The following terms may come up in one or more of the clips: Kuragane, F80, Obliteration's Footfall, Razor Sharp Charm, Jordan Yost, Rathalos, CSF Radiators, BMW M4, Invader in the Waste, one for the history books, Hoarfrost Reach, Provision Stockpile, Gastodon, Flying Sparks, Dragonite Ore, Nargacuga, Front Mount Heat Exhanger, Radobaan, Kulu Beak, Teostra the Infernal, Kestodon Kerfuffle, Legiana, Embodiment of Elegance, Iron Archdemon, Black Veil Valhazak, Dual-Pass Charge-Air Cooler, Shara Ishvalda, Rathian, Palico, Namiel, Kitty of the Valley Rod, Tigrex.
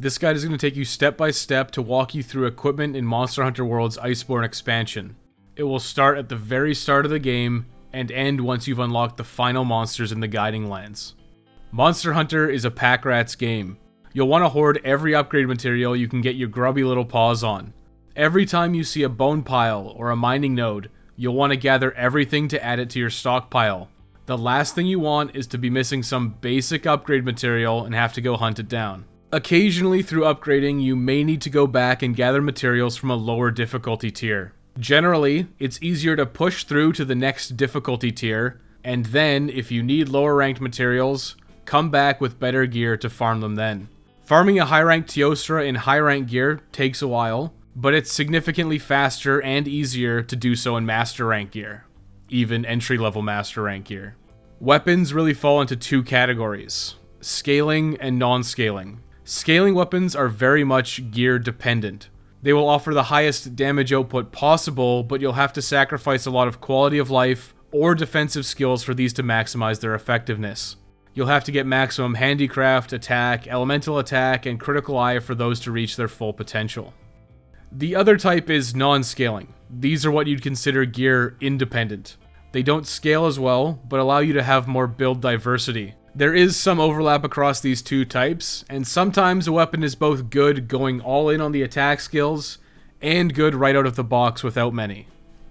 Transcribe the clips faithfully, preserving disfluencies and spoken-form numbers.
This guide is going to take you step by step to walk you through equipment in Monster Hunter World's Iceborne expansion. It will start at the very start of the game and end once you've unlocked the final monsters in the Guiding Lands. Monster Hunter is a pack rat's game. You'll want to hoard every upgrade material you can get your grubby little paws on. Every time you see a bone pile or a mining node, you'll want to gather everything to add it to your stockpile. The last thing you want is to be missing some basic upgrade material and have to go hunt it down. Occasionally through upgrading, you may need to go back and gather materials from a lower difficulty tier. Generally, it's easier to push through to the next difficulty tier, and then, if you need lower ranked materials, come back with better gear to farm them then. Farming a high-ranked Teosra in high-ranked gear takes a while, but it's significantly faster and easier to do so in Master Rank gear, even entry-level Master Rank gear. Weapons really fall into two categories: scaling and non-scaling. Scaling weapons are very much gear-dependent. They will offer the highest damage output possible, but you'll have to sacrifice a lot of quality of life or defensive skills for these to maximize their effectiveness. You'll have to get maximum handicraft, attack, elemental attack, and critical eye for those to reach their full potential. The other type is non-scaling. These are what you'd consider gear independent. They don't scale as well, but allow you to have more build diversity. There is some overlap across these two types, and sometimes a weapon is both good going all in on the attack skills, and good right out of the box without many.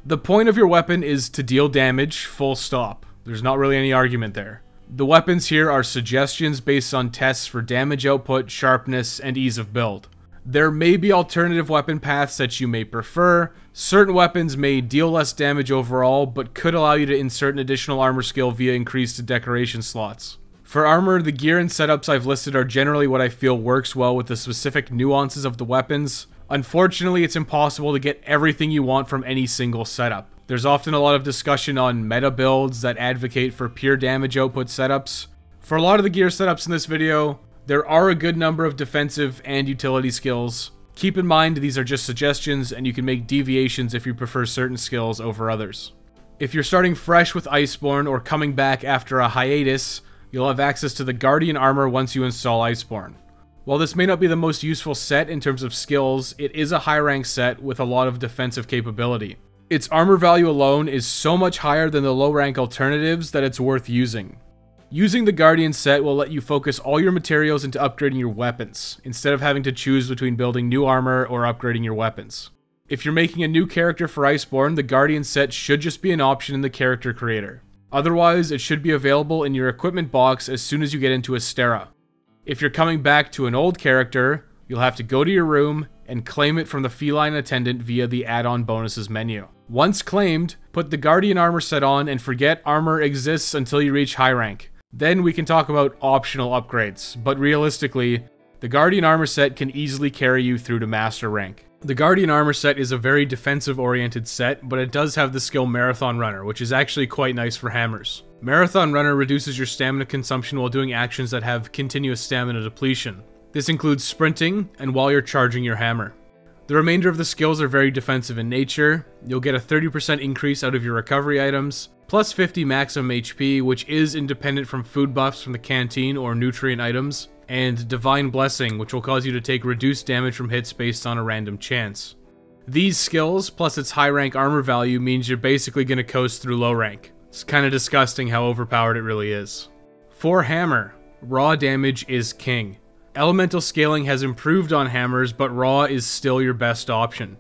The point of your weapon is to deal damage, full stop. There's not really any argument there. The weapons here are suggestions based on tests for damage output, sharpness, and ease of build. There may be alternative weapon paths that you may prefer. Certain weapons may deal less damage overall, but could allow you to insert an additional armor skill via increased decoration slots. For armor, the gear and setups I've listed are generally what I feel works well with the specific nuances of the weapons. Unfortunately, it's impossible to get everything you want from any single setup. There's often a lot of discussion on meta builds that advocate for pure damage output setups. For a lot of the gear setups in this video, there are a good number of defensive and utility skills. Keep in mind these are just suggestions, and you can make deviations if you prefer certain skills over others. If you're starting fresh with Iceborne or coming back after a hiatus, you'll have access to the Guardian armor once you install Iceborne. While this may not be the most useful set in terms of skills, it is a high rank set with a lot of defensive capability. Its armor value alone is so much higher than the low rank alternatives that it's worth using. Using the Guardian set will let you focus all your materials into upgrading your weapons, instead of having to choose between building new armor or upgrading your weapons. If you're making a new character for Iceborne, the Guardian set should just be an option in the character creator. Otherwise, it should be available in your equipment box as soon as you get into Astera. If you're coming back to an old character, you'll have to go to your room and claim it from the feline attendant via the add-on bonuses menu. Once claimed, put the Guardian armor set on and forget armor exists until you reach high rank. Then we can talk about optional upgrades, but realistically, the Guardian armor set can easily carry you through to master rank. The Guardian armor set is a very defensive-oriented set, but it does have the skill Marathon Runner, which is actually quite nice for hammers. Marathon Runner reduces your stamina consumption while doing actions that have continuous stamina depletion. This includes sprinting and while you're charging your hammer. The remainder of the skills are very defensive in nature. You'll get a thirty percent increase out of your recovery items, plus fifty maximum H P, which is independent from food buffs from the canteen or nutrient items, and Divine Blessing, which will cause you to take reduced damage from hits based on a random chance. These skills, plus its high rank armor value, means you're basically going to coast through low rank. It's kind of disgusting how overpowered it really is. For hammer, raw damage is king. Elemental scaling has improved on hammers, but raw is still your best option.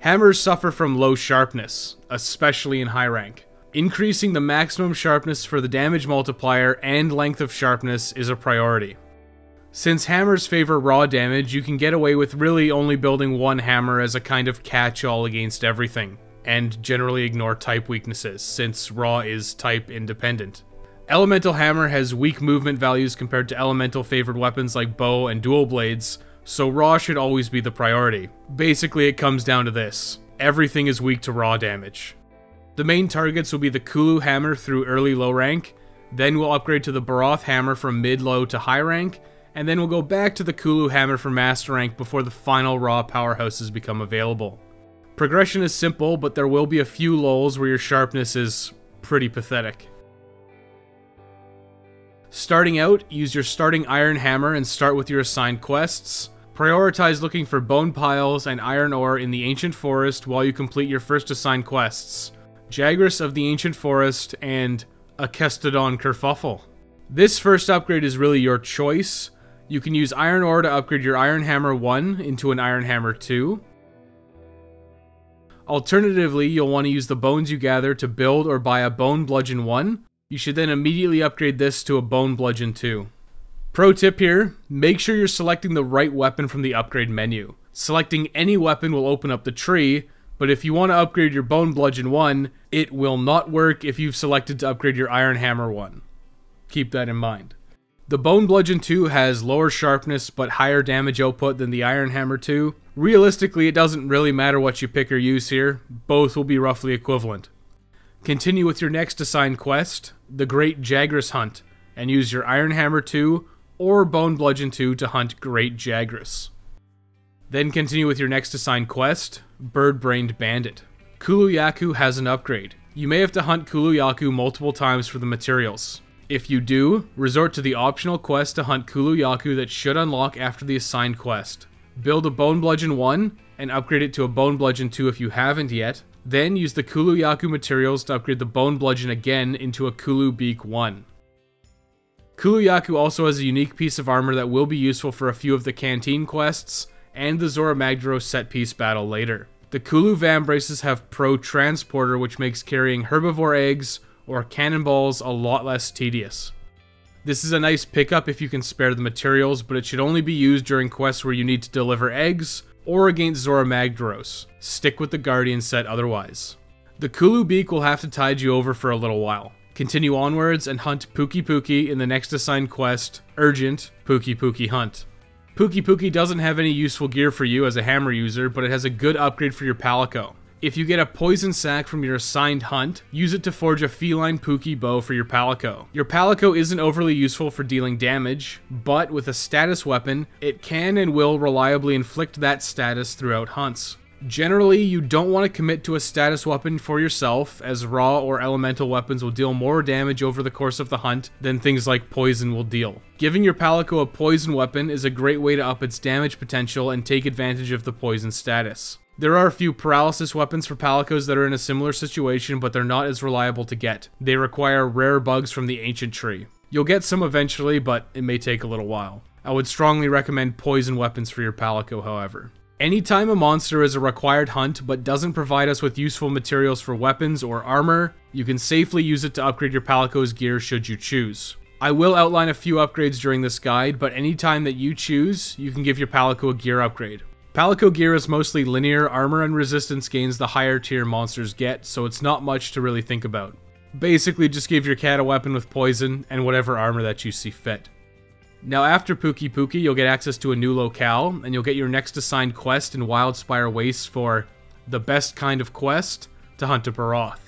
Hammers suffer from low sharpness, especially in high rank. Increasing the maximum sharpness for the damage multiplier and length of sharpness is a priority. Since hammers favor raw damage, you can get away with really only building one hammer as a kind of catch-all against everything, and generally ignore type weaknesses, since raw is type independent. Elemental hammer has weak movement values compared to elemental favored weapons like bow and dual blades, so raw should always be the priority. Basically it comes down to this: everything is weak to raw damage. The main targets will be the Kulu hammer through early low rank, then we'll upgrade to the Baroth hammer from mid-low to high rank, and then we'll go back to the Kulu hammer for master rank before the final raw powerhouses become available. Progression is simple, but there will be a few lulls where your sharpness is pretty pathetic. Starting out, use your starting iron hammer and start with your assigned quests. Prioritize looking for bone piles and iron ore in the Ancient Forest while you complete your first assigned quests. Jagras of the Ancient Forest and a Kestodon Kerfuffle. This first upgrade is really your choice. You can use iron ore to upgrade your Iron Hammer one into an Iron Hammer two. Alternatively, you'll want to use the bones you gather to build or buy a Bone Bludgeon one. You should then immediately upgrade this to a Bone Bludgeon two. Pro tip here, make sure you're selecting the right weapon from the upgrade menu. Selecting any weapon will open up the tree, but if you want to upgrade your Bone Bludgeon one, it will not work if you've selected to upgrade your Iron Hammer one. Keep that in mind. The Bone Bludgeon two has lower sharpness but higher damage output than the Iron Hammer two. Realistically, it doesn't really matter what you pick or use here, both will be roughly equivalent. Continue with your next assigned quest, the Great Jagras Hunt, and use your Iron Hammer two or Bone Bludgeon two to hunt Great Jagras. Then continue with your next assigned quest, Bird-Brained Bandit. Kulu-Ya-Ku has an upgrade. You may have to hunt Kulu-Ya-Ku multiple times for the materials. If you do, resort to the optional quest to hunt Kulu-Ya-Ku that should unlock after the assigned quest. Build a Bone Bludgeon one, and upgrade it to a Bone Bludgeon two if you haven't yet. Then use the Kulu-Ya-Ku materials to upgrade the Bone Bludgeon again into a Kulu Beak one. Kulu-Ya-Ku also has a unique piece of armor that will be useful for a few of the Canteen quests, and the Zorah Magdaros set piece battle later. The Kulu Vambraces have Pro Transporter, which makes carrying herbivore eggs or cannonballs a lot less tedious. This is a nice pickup if you can spare the materials, but it should only be used during quests where you need to deliver eggs, or against Zorah Magdaros. Stick with the Guardian set otherwise. The Kulu Beak will have to tide you over for a little while. Continue onwards and hunt Puki Puki in the next assigned quest, Urgent Puki Puki Hunt. Puki Puki doesn't have any useful gear for you as a hammer user, but it has a good upgrade for your Palico. If you get a poison sack from your assigned hunt, use it to forge a Feline Pookie Bow for your Palico. Your Palico isn't overly useful for dealing damage, but with a status weapon, it can and will reliably inflict that status throughout hunts. Generally, you don't want to commit to a status weapon for yourself, as raw or elemental weapons will deal more damage over the course of the hunt than things like poison will deal. Giving your Palico a poison weapon is a great way to up its damage potential and take advantage of the poison status. There are a few paralysis weapons for Palicos that are in a similar situation, but they're not as reliable to get. They require rare bugs from the Ancient Tree. You'll get some eventually, but it may take a little while. I would strongly recommend poison weapons for your Palico, however. Anytime a monster is a required hunt but doesn't provide us with useful materials for weapons or armor, you can safely use it to upgrade your Palico's gear should you choose. I will outline a few upgrades during this guide, but anytime that you choose, you can give your Palico a gear upgrade. Palico gear is mostly linear armor and resistance gains the higher tier monsters get, so it's not much to really think about. Basically, just give your cat a weapon with poison and whatever armor that you see fit. Now after Puki Puki, you'll get access to a new locale, and you'll get your next assigned quest in Wildspire Wastes for the best kind of quest, to hunt a Baroth.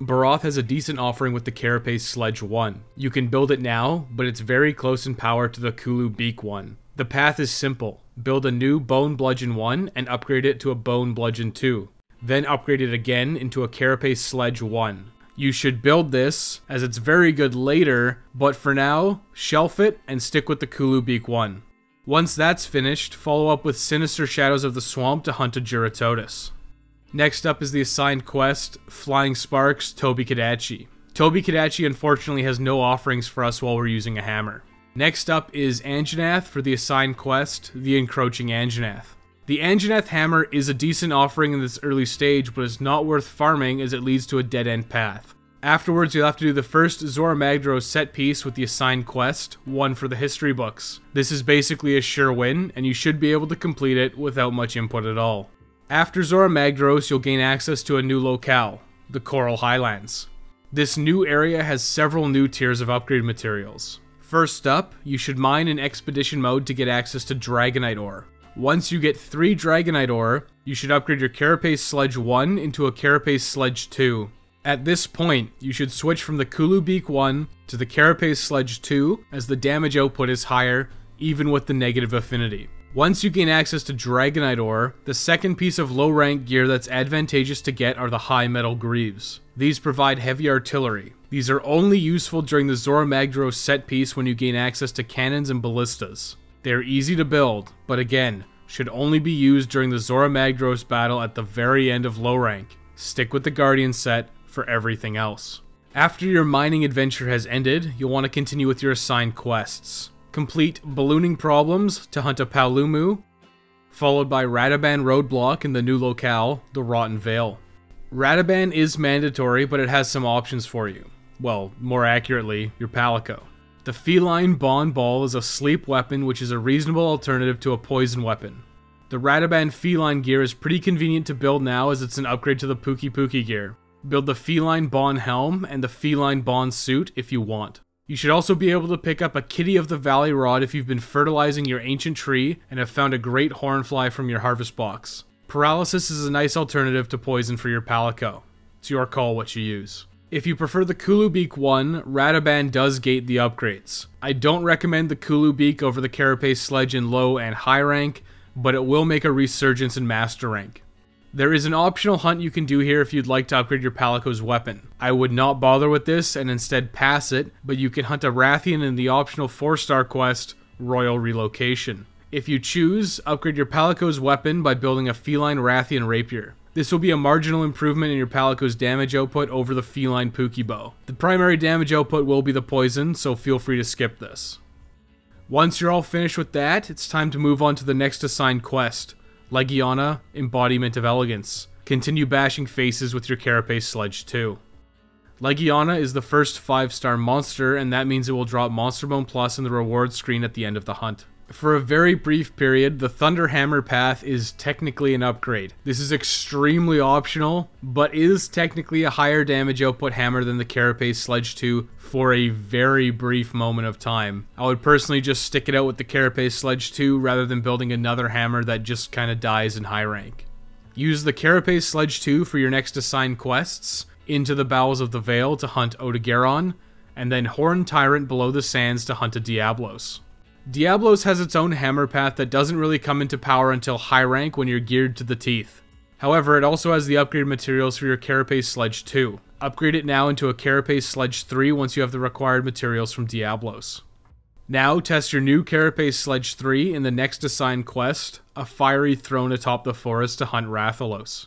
Baroth has a decent offering with the Carapace Sledge one. You can build it now, but it's very close in power to the Kulu Beak one. The path is simple. Build a new Bone Bludgeon one and upgrade it to a Bone Bludgeon two. Then upgrade it again into a Carapace Sledge one. You should build this, as it's very good later, but for now, shelf it and stick with the Kulu Beak one. Once that's finished, follow up with Sinister Shadows of the Swamp to hunt a Gyrototus. Next up is the assigned quest, Flying Sparks, Tobi Kadachi. Tobi Kadachi unfortunately has no offerings for us while we're using a hammer. Next up is Anjanath for the assigned quest, the Encroaching Anjanath. The Anjanath hammer is a decent offering in this early stage, but it's not worth farming as it leads to a dead-end path. Afterwards, you'll have to do the first Zorah Magdaros set piece with the assigned quest, one for the history books. This is basically a sure win, and you should be able to complete it without much input at all. After Zorah Magdaros, you'll gain access to a new locale, the Coral Highlands. This new area has several new tiers of upgrade materials. First up, you should mine in Expedition mode to get access to Dragonite Ore. Once you get three Dragonite Ore, you should upgrade your Carapace Sledge one into a Carapace Sledge two. At this point, you should switch from the Kulu Beak one to the Carapace Sledge two, as the damage output is higher, even with the negative affinity. Once you gain access to Dragonite Ore, the second piece of low-rank gear that's advantageous to get are the High Metal Greaves. These provide heavy artillery. These are only useful during the Zorah Magdaros set piece when you gain access to cannons and ballistas. They are easy to build, but again, Should only be used during the Zorah Magdaros battle at the very end of low rank. Stick with the Guardian set for everything else. After your mining adventure has ended, you'll want to continue with your assigned quests. Complete Ballooning Problems to hunt a Paolumu, followed by Radobaan Roadblock in the new locale, the Rotten Vale. Radobaan is mandatory, but it has some options for you. Well, more accurately, your Palico. The Feline Bond Ball is a sleep weapon which is a reasonable alternative to a poison weapon. The Radobaan Feline gear is pretty convenient to build now as it's an upgrade to the Puki Puki gear. Build the Feline Bond Helm and the Feline Bond Suit if you want. You should also be able to pick up a Kitty of the Valley Rod if you've been fertilizing your ancient tree and have found a great hornfly from your harvest box. Paralysis is a nice alternative to poison for your Palico. It's your call what you use. If you prefer the Kulu Beak one, Radobaan does gate the upgrades. I don't recommend the Kulu Beak over the Carapace Sledge in low and high rank, but it will make a resurgence in master rank. There is an optional hunt you can do here if you'd like to upgrade your Palico's weapon. I would not bother with this and instead pass it, but you can hunt a Rathian in the optional four star quest, Royal Relocation. If you choose, upgrade your Palico's weapon by building a Feline Rathian Rapier. This will be a marginal improvement in your Palico's damage output over the Feline Pookie Bow. The primary damage output will be the poison, so feel free to skip this. Once you're all finished with that, it's time to move on to the next assigned quest. Legiana, Embodiment of Elegance. Continue bashing faces with your Carapace Sledge too. Legiana is the first five star monster, and that means it will drop Monster Bone Plus in the reward screen at the end of the hunt. For a very brief period, the Thunderhammer Path is technically an upgrade. This is extremely optional, but is technically a higher damage output hammer than the Carapace Sledge two for a very brief moment of time. I would personally just stick it out with the Carapace Sledge two rather than building another hammer that just kinda dies in high rank. Use the Carapace Sledge two for your next assigned quests, Into the Bowels of the Vale to hunt Odogaron, and then Horned Tyrant Below the Sands to hunt a Diablos. Diablos has its own hammer path that doesn't really come into power until high rank when you're geared to the teeth. However, it also has the upgrade materials for your Carapace Sledge two. Upgrade it now into a Carapace Sledge three once you have the required materials from Diablos. Now test your new Carapace Sledge three in the next assigned quest, A Fiery Throne Atop the Forest to hunt Rathalos.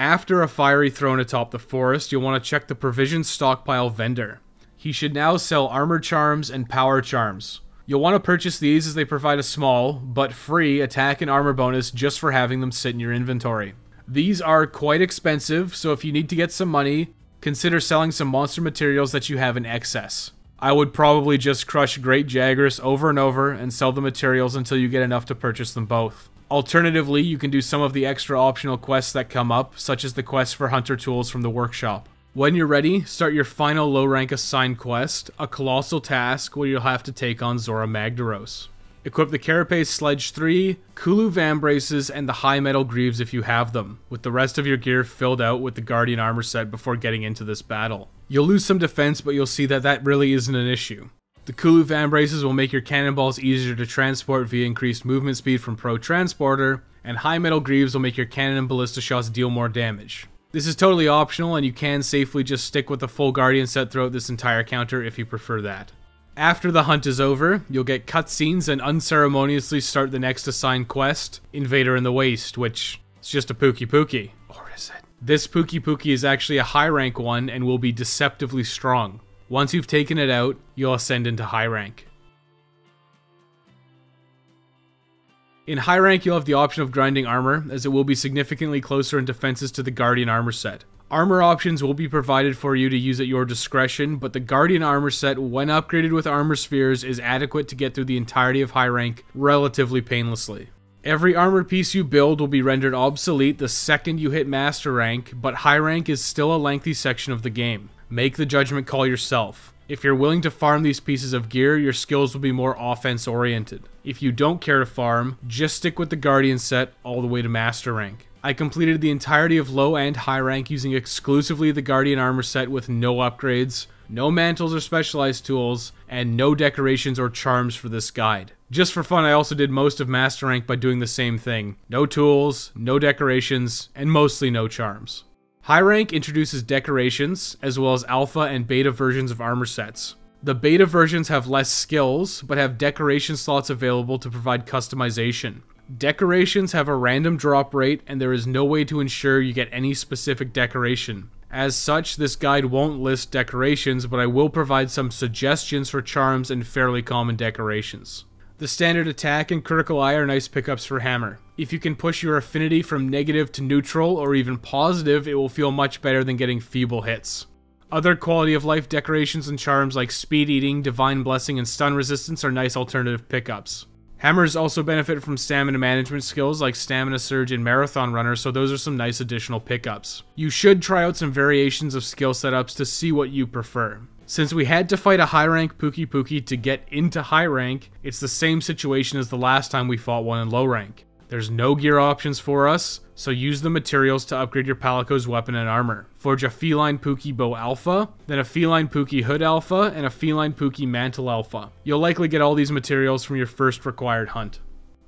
After A Fiery Throne Atop the Forest, you'll want to check the Provision Stockpile Vendor. He should now sell Armor Charms and Power Charms. You'll want to purchase these as they provide a small, but free, attack and armor bonus just for having them sit in your inventory. These are quite expensive, so if you need to get some money, consider selling some monster materials that you have in excess. I would probably just crush Great Jagras over and over and sell the materials until you get enough to purchase them both. Alternatively, you can do some of the extra optional quests that come up, such as the quest for hunter tools from the workshop. When you're ready, start your final low-rank assigned quest, a colossal task where you'll have to take on Zorah Magdaros. Equip the Carapace Sledge three, Kulu Vambraces, and the High Metal Greaves if you have them, with the rest of your gear filled out with the Guardian armor set before getting into this battle. You'll lose some defense, but you'll see that that really isn't an issue. The Kulu Vambraces will make your cannonballs easier to transport via increased movement speed from Pro Transporter, and High Metal Greaves will make your cannon and ballista shots deal more damage. This is totally optional, and you can safely just stick with the full Guardian set throughout this entire counter if you prefer that. After the hunt is over, you'll get cutscenes and unceremoniously start the next assigned quest, Invader in the Waste, which is just a Puki Puki. Or is it? This Puki Puki is actually a high rank one and will be deceptively strong. Once you've taken it out, you'll ascend into high rank. In high rank, you'll have the option of grinding armor, as it will be significantly closer in defenses to the Guardian armor set. Armor options will be provided for you to use at your discretion, but the Guardian armor set, when upgraded with armor spheres, is adequate to get through the entirety of high rank relatively painlessly. Every armor piece you build will be rendered obsolete the second you hit master rank, but high rank is still a lengthy section of the game. Make the judgment call yourself. If you're willing to farm these pieces of gear, your skills will be more offense oriented. If you don't care to farm, just stick with the Guardian set all the way to master rank. I completed the entirety of low and high rank using exclusively the Guardian armor set with no upgrades, no mantles or specialized tools, and no decorations or charms for this guide. Just for fun, I also did most of master rank by doing the same thing. No tools, no decorations, and mostly no charms. High rank introduces decorations, as well as alpha and beta versions of armor sets. The beta versions have less skills, but have decoration slots available to provide customization. Decorations have a random drop rate, and there is no way to ensure you get any specific decoration. As such, this guide won't list decorations, but I will provide some suggestions for charms and fairly common decorations. The standard attack and critical eye are nice pickups for hammer. If you can push your affinity from negative to neutral or even positive, it will feel much better than getting feeble hits. Other quality of life decorations and charms like speed eating, divine blessing, and stun resistance are nice alternative pickups. Hammers also benefit from stamina management skills like Stamina Surge and Marathon Runner, so those are some nice additional pickups. You should try out some variations of skill setups to see what you prefer. Since we had to fight a high rank Puki Puki to get into high rank, it's the same situation as the last time we fought one in low rank. There's no gear options for us, so use the materials to upgrade your Palico's weapon and armor. Forge a Feline Pookie Bow Alpha, then a Feline Pookie Hood Alpha, and a Feline Pookie Mantle Alpha. You'll likely get all these materials from your first required hunt.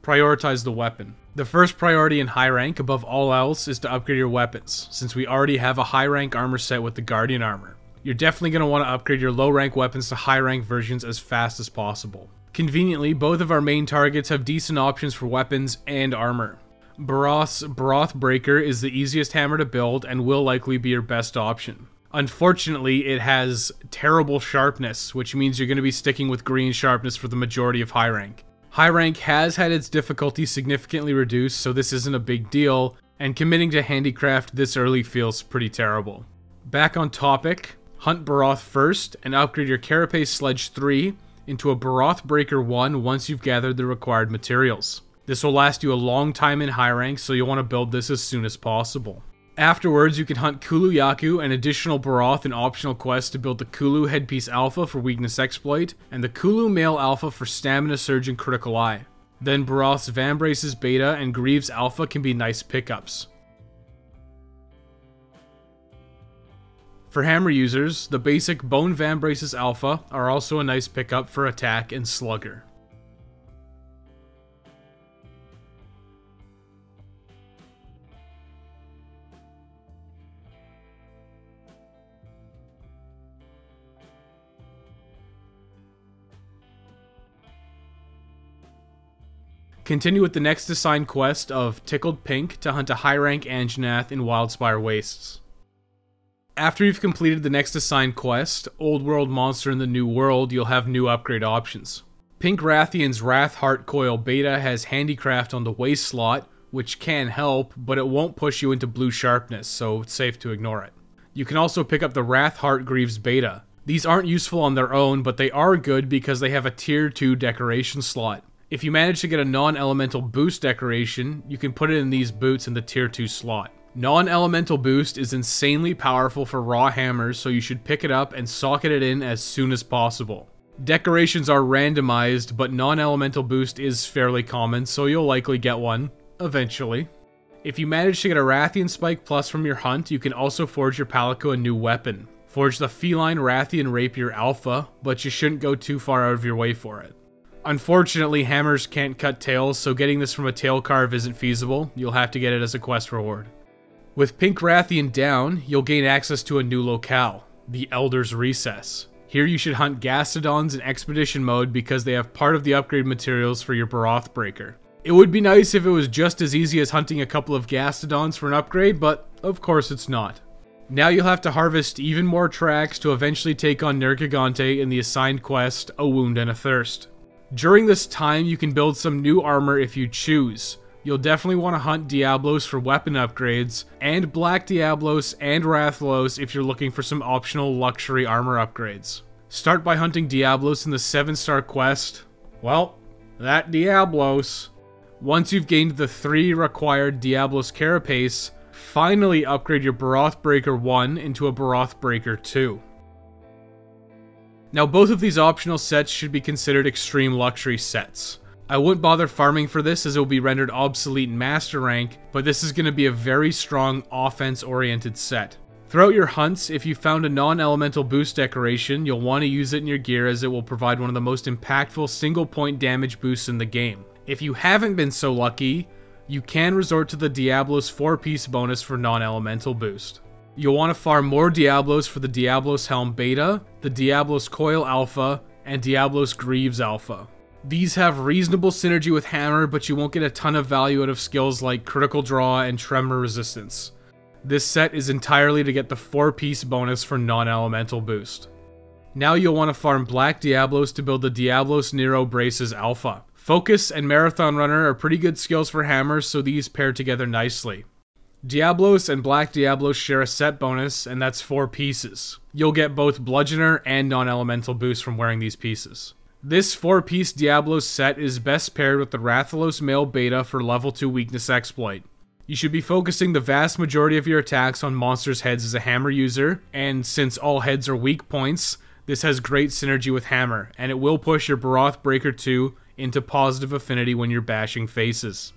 Prioritize the weapon. The first priority in high rank, above all else, is to upgrade your weapons, since we already have a high rank armor set with the Guardian armor. You're definitely going to want to upgrade your low rank weapons to high rank versions as fast as possible. Conveniently, both of our main targets have decent options for weapons and armor. Baroth's Broth Breaker is the easiest hammer to build and will likely be your best option. Unfortunately, it has terrible sharpness, which means you're going to be sticking with green sharpness for the majority of high rank. High rank has had its difficulty significantly reduced, so this isn't a big deal, and committing to handicraft this early feels pretty terrible. Back on topic, hunt Baroth first and upgrade your Carapace Sledge three into a Baroth Breaker one once you've gathered the required materials. This will last you a long time in high rank, so you'll want to build this as soon as possible. Afterwards, you can hunt Kulu-Ya-Ku and additional Baroth in optional quests to build the Kulu Headpiece Alpha for Weakness Exploit, and the Kulu Male Alpha for Stamina Surge and Critical Eye. Then Baroth's Vambraces Beta and Greaves Alpha can be nice pickups. For hammer users, the basic Bone Vambraces Alpha are also a nice pickup for attack and slugger. Continue with the next assigned quest of Tickled Pink to hunt a high rank Anjanath in Wildspire Wastes. After you've completed the next assigned quest, Old World Monster in the New World, you'll have new upgrade options. Pink Rathian's Wrath Heart Coil Beta has Handicraft on the waist slot, which can help, but it won't push you into blue sharpness, so it's safe to ignore it. You can also pick up the Wrath Heart Greaves Beta. These aren't useful on their own, but they are good because they have a tier two decoration slot. If you manage to get a non-elemental boost decoration, you can put it in these boots in the tier two slot. Non-elemental boost is insanely powerful for raw hammers, so you should pick it up and socket it in as soon as possible. Decorations are randomized, but non-elemental boost is fairly common, so you'll likely get one eventually. If you manage to get a Rathian Spike Plus from your hunt, you can also forge your Palico a new weapon. Forge the Feline Rathian Rapier Alpha, but you shouldn't go too far out of your way for it. Unfortunately, hammers can't cut tails, so getting this from a tail carve isn't feasible. You'll have to get it as a quest reward. With Pink Rathian down, you'll gain access to a new locale, the Elder's Recess. Here you should hunt Gastodons in Expedition mode because they have part of the upgrade materials for your Baroth Breaker. It would be nice if it was just as easy as hunting a couple of Gastodons for an upgrade, but of course it's not. Now you'll have to harvest even more tracks to eventually take on Nergigante in the assigned quest, A Wound and a Thirst. During this time you can build some new armor if you choose. You'll definitely want to hunt Diablos for weapon upgrades, and Black Diablos and Rathalos if you're looking for some optional luxury armor upgrades. Start by hunting Diablos in the seven star quest. Well, that Diablos. Once you've gained the three required Diablos Carapace, finally upgrade your Baroth Breaker one into a Baroth Breaker two. Now both of these optional sets should be considered extreme luxury sets. I wouldn't bother farming for this as it will be rendered obsolete in Master Rank, but this is going to be a very strong offense-oriented set. Throughout your hunts, if you found a non-elemental boost decoration, you'll want to use it in your gear as it will provide one of the most impactful single-point damage boosts in the game. If you haven't been so lucky, you can resort to the Diablos four piece bonus for non-elemental boost. You'll want to farm more Diablos for the Diablos Helm Beta, the Diablos Coil Alpha, and Diablos Greaves Alpha. These have reasonable synergy with Hammer, but you won't get a ton of value out of skills like Critical Draw and Tremor Resistance. This set is entirely to get the four piece bonus for non-elemental boost. Now you'll want to farm Black Diablos to build the Diablos Nero Braces Alpha. Focus and Marathon Runner are pretty good skills for Hammer, so these pair together nicely. Diablos and Black Diablos share a set bonus, and that's four pieces. You'll get both Bludgeoner and non-elemental boost from wearing these pieces. This four piece Diablos set is best paired with the Rathalos Male Beta for level two Weakness Exploit. You should be focusing the vast majority of your attacks on monsters' heads as a Hammer user, and since all heads are weak points, this has great synergy with Hammer, and it will push your Baroth Breaker two into positive affinity when you're bashing faces.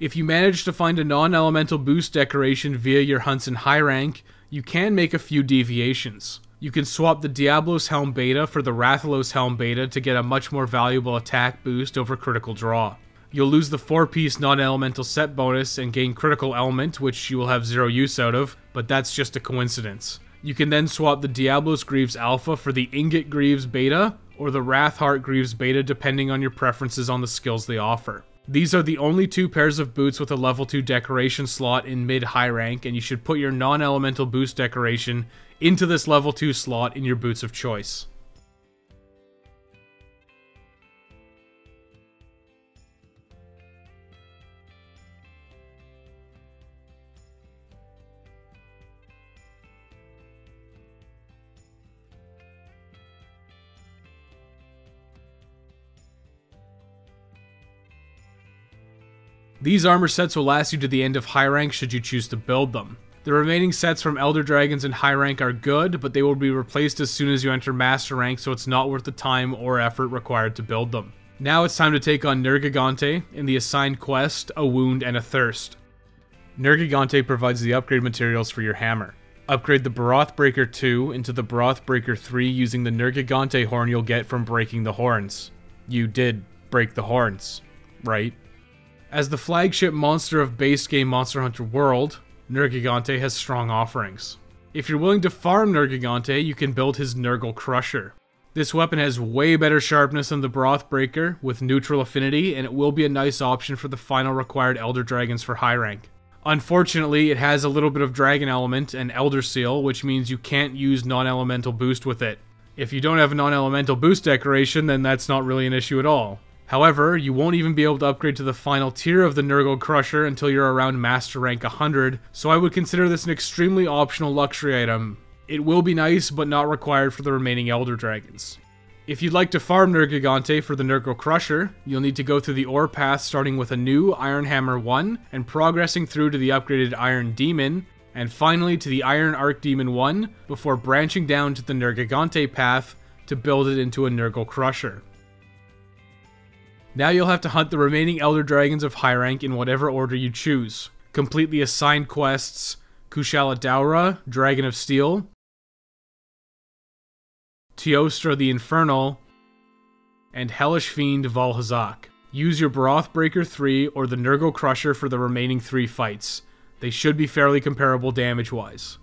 If you manage to find a non-elemental boost decoration via your hunts in high rank, you can make a few deviations. You can swap the Diablos Helm Beta for the Rathalos Helm Beta to get a much more valuable attack boost over Critical Draw. You'll lose the four piece non-elemental set bonus and gain Critical Element, which you will have zero use out of, but that's just a coincidence. You can then swap the Diablos Greaves Alpha for the Ingot Greaves Beta, or the Wrathheart Greaves Beta depending on your preferences on the skills they offer. These are the only two pairs of boots with a level two decoration slot in mid-high rank, and you should put your non-elemental boost decoration into this level two slot in your boots of choice. These armor sets will last you to the end of high rank should you choose to build them. The remaining sets from Elder Dragons and high rank are good, but they will be replaced as soon as you enter master rank, so it's not worth the time or effort required to build them. Now it's time to take on Nergigante in the assigned quest, A Wound and a Thirst. Nergigante provides the upgrade materials for your hammer. Upgrade the Baroth Breaker two into the Baroth Breaker three using the Nergigante horn you'll get from breaking the horns. You did break the horns, right? As the flagship monster of base game Monster Hunter World, Nergigante has strong offerings. If you're willing to farm Nergigante, you can build his Nergal Crusher. This weapon has way better sharpness than the Baroth Breaker, with neutral affinity, and it will be a nice option for the final required Elder Dragons for high rank. Unfortunately, it has a little bit of Dragon Element and Elder Seal, which means you can't use non-elemental boost with it. If you don't have a non-elemental boost decoration, then that's not really an issue at all. However, you won't even be able to upgrade to the final tier of the Nergal Crusher until you're around Master Rank one hundred, so I would consider this an extremely optional luxury item. It will be nice, but not required for the remaining Elder Dragons. If you'd like to farm Nergigante for the Nergal Crusher, you'll need to go through the ore path starting with a new Iron Hammer one, and progressing through to the upgraded Iron Demon, and finally to the Iron Archdemon one, before branching down to the Nergigante path to build it into a Nergal Crusher. Now you'll have to hunt the remaining Elder Dragons of high rank in whatever order you choose. Complete the assigned quests, Kushala Daura, Dragon of Steel, Teostra the Infernal, and Hellish Fiend Valhazak. Use your Baroth Breaker three or the Nergal Crusher for the remaining three fights. They should be fairly comparable damage-wise.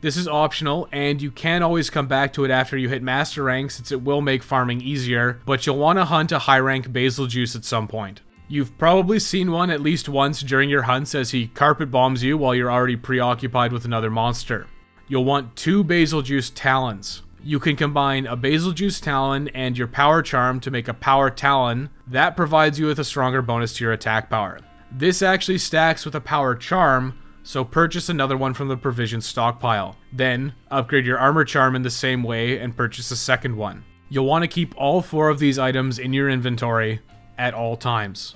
This is optional, and you can always come back to it after you hit Master Rank since it will make farming easier, but you'll want to hunt a high rank Bazelgeuse at some point. You've probably seen one at least once during your hunts as he carpet bombs you while you're already preoccupied with another monster. You'll want two Bazelgeuse Talons. You can combine a Bazelgeuse Talon and your Power Charm to make a Power Talon. That provides you with a stronger bonus to your attack power. This actually stacks with a Power Charm, so purchase another one from the provision stockpile. Then, upgrade your armor charm in the same way and purchase a second one. You'll want to keep all four of these items in your inventory at all times.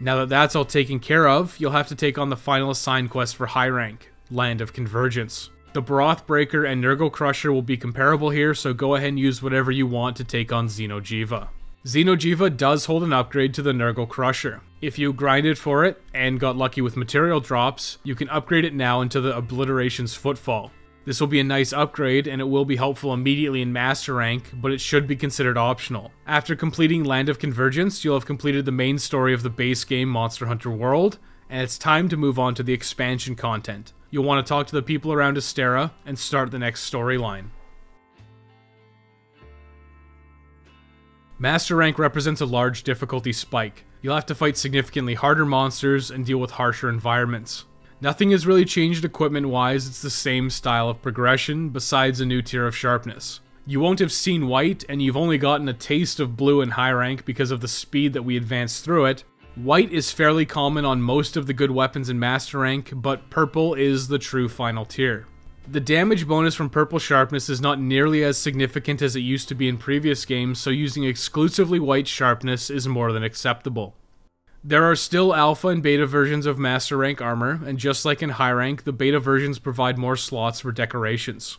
Now that that's all taken care of, you'll have to take on the final assigned quest for high rank, Land of Convergence. The Baroth Breaker and Nergal Crusher will be comparable here, so go ahead and use whatever you want to take on Xenojiva. Xenojiva does hold an upgrade to the Nergal Crusher. If you grinded for it, and got lucky with material drops, you can upgrade it now into the Obliteration's Footfall. This will be a nice upgrade, and it will be helpful immediately in Master Rank, but it should be considered optional. After completing Land of Convergence, you'll have completed the main story of the base game Monster Hunter World, and it's time to move on to the expansion content. You'll want to talk to the people around Astera and start the next storyline. Master rank represents a large difficulty spike. You'll have to fight significantly harder monsters and deal with harsher environments. Nothing has really changed equipment-wise, it's the same style of progression, besides a new tier of sharpness. You won't have seen white, and you've only gotten a taste of blue in high rank because of the speed that we advance through it. White is fairly common on most of the good weapons in master rank, but purple is the true final tier. The damage bonus from purple sharpness is not nearly as significant as it used to be in previous games, so using exclusively white sharpness is more than acceptable. There are still alpha and beta versions of master rank armor, and just like in high rank, the beta versions provide more slots for decorations.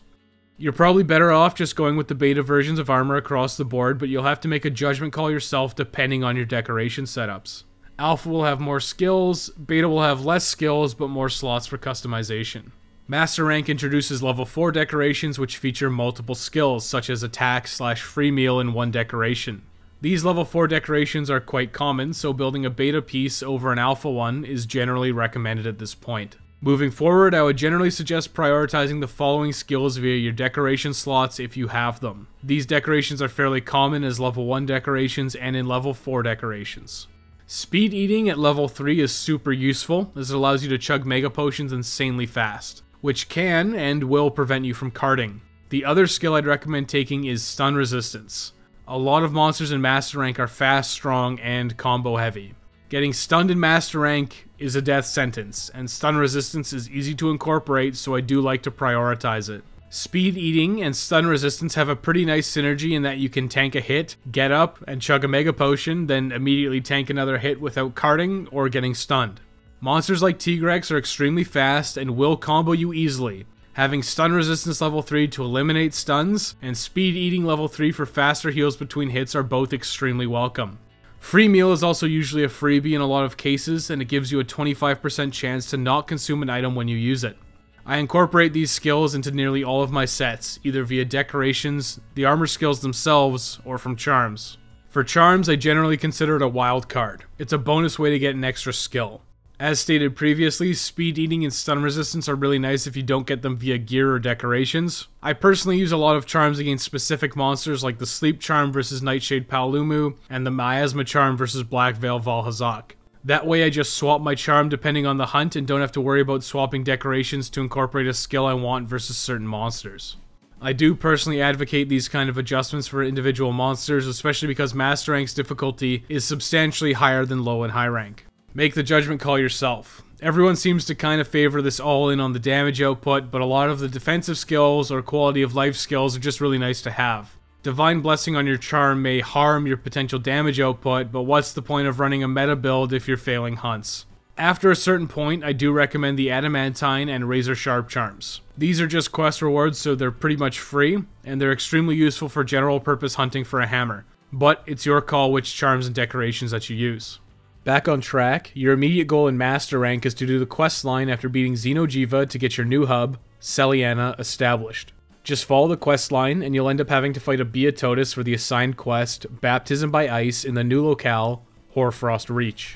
You're probably better off just going with the beta versions of armor across the board, but you'll have to make a judgment call yourself depending on your decoration setups. Alpha will have more skills, beta will have less skills, but more slots for customization. Master rank introduces level four decorations which feature multiple skills, such as attack slash free meal in one decoration. These level four decorations are quite common, so building a beta piece over an alpha one is generally recommended at this point. Moving forward, I would generally suggest prioritizing the following skills via your decoration slots if you have them. These decorations are fairly common as level one decorations and in level four decorations. Speed eating at level three is super useful, as it allows you to chug mega potions insanely fast, which can and will prevent you from carding. The other skill I'd recommend taking is stun resistance. A lot of monsters in Master Rank are fast, strong, and combo heavy. Getting stunned in Master Rank is a death sentence, and stun resistance is easy to incorporate, so I do like to prioritize it. Speed eating and stun resistance have a pretty nice synergy in that you can tank a hit, get up, and chug a mega potion, then immediately tank another hit without carding or getting stunned. Monsters like Tigrex are extremely fast and will combo you easily. Having stun resistance level three to eliminate stuns, and speed eating level three for faster heals between hits are both extremely welcome. Free meal is also usually a freebie in a lot of cases, and it gives you a twenty-five percent chance to not consume an item when you use it. I incorporate these skills into nearly all of my sets, either via decorations, the armor skills themselves, or from charms. For charms, I generally consider it a wild card. It's a bonus way to get an extra skill. As stated previously, speed eating and stun resistance are really nice if you don't get them via gear or decorations. I personally use a lot of charms against specific monsters like the Sleep Charm versus Nightshade Paolumu, and the Miasma Charm versus Black Veil Valhazak. That way I just swap my charm depending on the hunt and don't have to worry about swapping decorations to incorporate a skill I want versus certain monsters. I do personally advocate these kind of adjustments for individual monsters, especially because Master Rank's difficulty is substantially higher than low and high rank. Make the judgment call yourself. Everyone seems to kind of favor this all in on the damage output, but a lot of the defensive skills or quality of life skills are just really nice to have. Divine Blessing on your charm may harm your potential damage output, but what's the point of running a meta build if you're failing hunts? After a certain point, I do recommend the Adamantine and Razor Sharp charms. These are just quest rewards, so they're pretty much free, and they're extremely useful for general purpose hunting for a hammer. But it's your call which charms and decorations that you use. Back on track, your immediate goal in Master Rank is to do the quest line after beating Xenojiva to get your new hub, Seliana, established. Just follow the quest line and you'll end up having to fight a Beatotis for the assigned quest, Baptism by Ice, in the new locale, Hoarfrost Reach.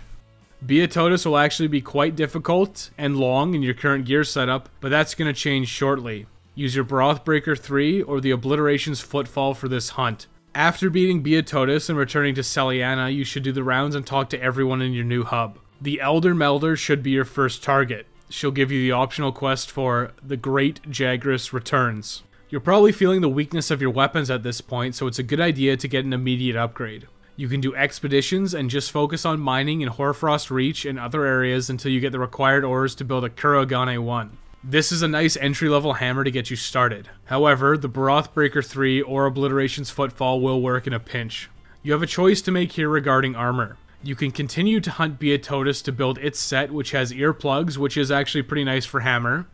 Beatotis will actually be quite difficult and long in your current gear setup, but that's going to change shortly. Use your Brothbreaker three or the Obliteration's Footfall for this hunt. After beating Beatotis and returning to Seliana, you should do the rounds and talk to everyone in your new hub. The Elder Melder should be your first target. She'll give you the optional quest for The Great Jagras Returns. You're probably feeling the weakness of your weapons at this point, so it's a good idea to get an immediate upgrade. You can do expeditions and just focus on mining in Hoarfrost Reach and other areas until you get the required ores to build a Kuragane one. This is a nice entry-level hammer to get you started. However, the Baroth Breaker three or Obliteration's Footfall will work in a pinch. You have a choice to make here regarding armor. You can continue to hunt Beatotis to build its set, which has earplugs, which is actually pretty nice for hammer.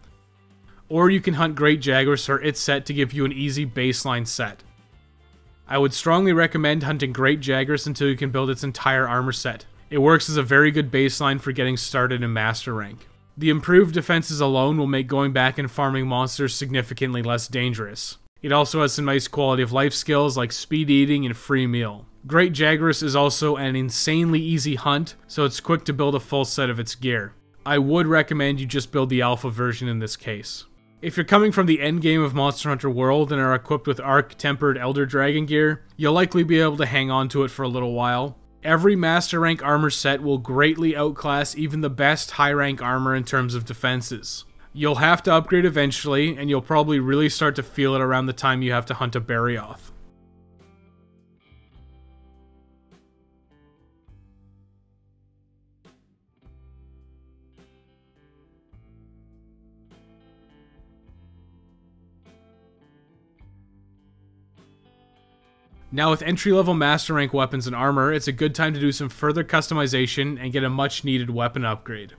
Or you can hunt Great Jagras or its set to give you an easy baseline set. I would strongly recommend hunting Great Jagras until you can build its entire armor set. It works as a very good baseline for getting started in Master Rank. The improved defenses alone will make going back and farming monsters significantly less dangerous. It also has some nice quality of life skills like speed eating and free meal. Great Jagras is also an insanely easy hunt, so it's quick to build a full set of its gear. I would recommend you just build the alpha version in this case. If you're coming from the endgame of Monster Hunter World and are equipped with Arc Tempered Elder Dragon gear, you'll likely be able to hang on to it for a little while. Every Master Rank armor set will greatly outclass even the best high rank armor in terms of defenses. You'll have to upgrade eventually, and you'll probably really start to feel it around the time you have to hunt a Baroth. Now with entry-level Master Rank weapons and armor, it's a good time to do some further customization and get a much-needed weapon upgrade.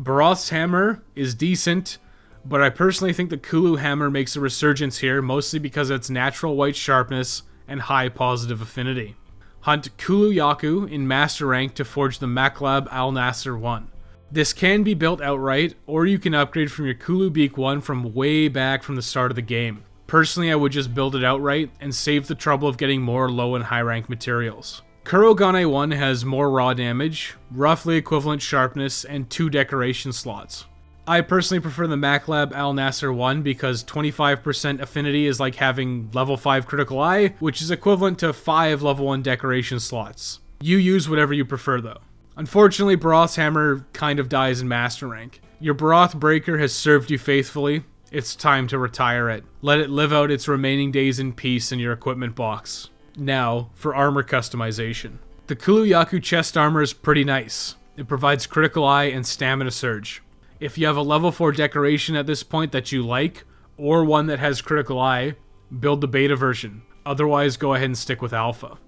Baroth's hammer is decent, but I personally think the Kulu hammer makes a resurgence here, mostly because of its natural white sharpness and high positive affinity. Hunt Kulu-Ya-Ku in Master Rank to forge the Maklab Al-Nasser one. This can be built outright, or you can upgrade from your Kulu Beak one from way back from the start of the game. Personally, I would just build it outright and save the trouble of getting more low and high rank materials. Kurogane one has more raw damage, roughly equivalent sharpness, and two decoration slots. I personally prefer the Maklab Al-Nasser one because twenty-five percent affinity is like having level five critical eye, which is equivalent to five level one decoration slots. You use whatever you prefer though. Unfortunately, Baroth's hammer kind of dies in Master Rank. Your Baroth Breaker has served you faithfully. It's time to retire it. Let it live out its remaining days in peace in your equipment box. Now, for armor customization. The Kulu-Ya-Ku chest armor is pretty nice. It provides critical eye and stamina surge. If you have a level four decoration at this point that you like, or one that has critical eye, build the beta version. Otherwise, go ahead and stick with alpha.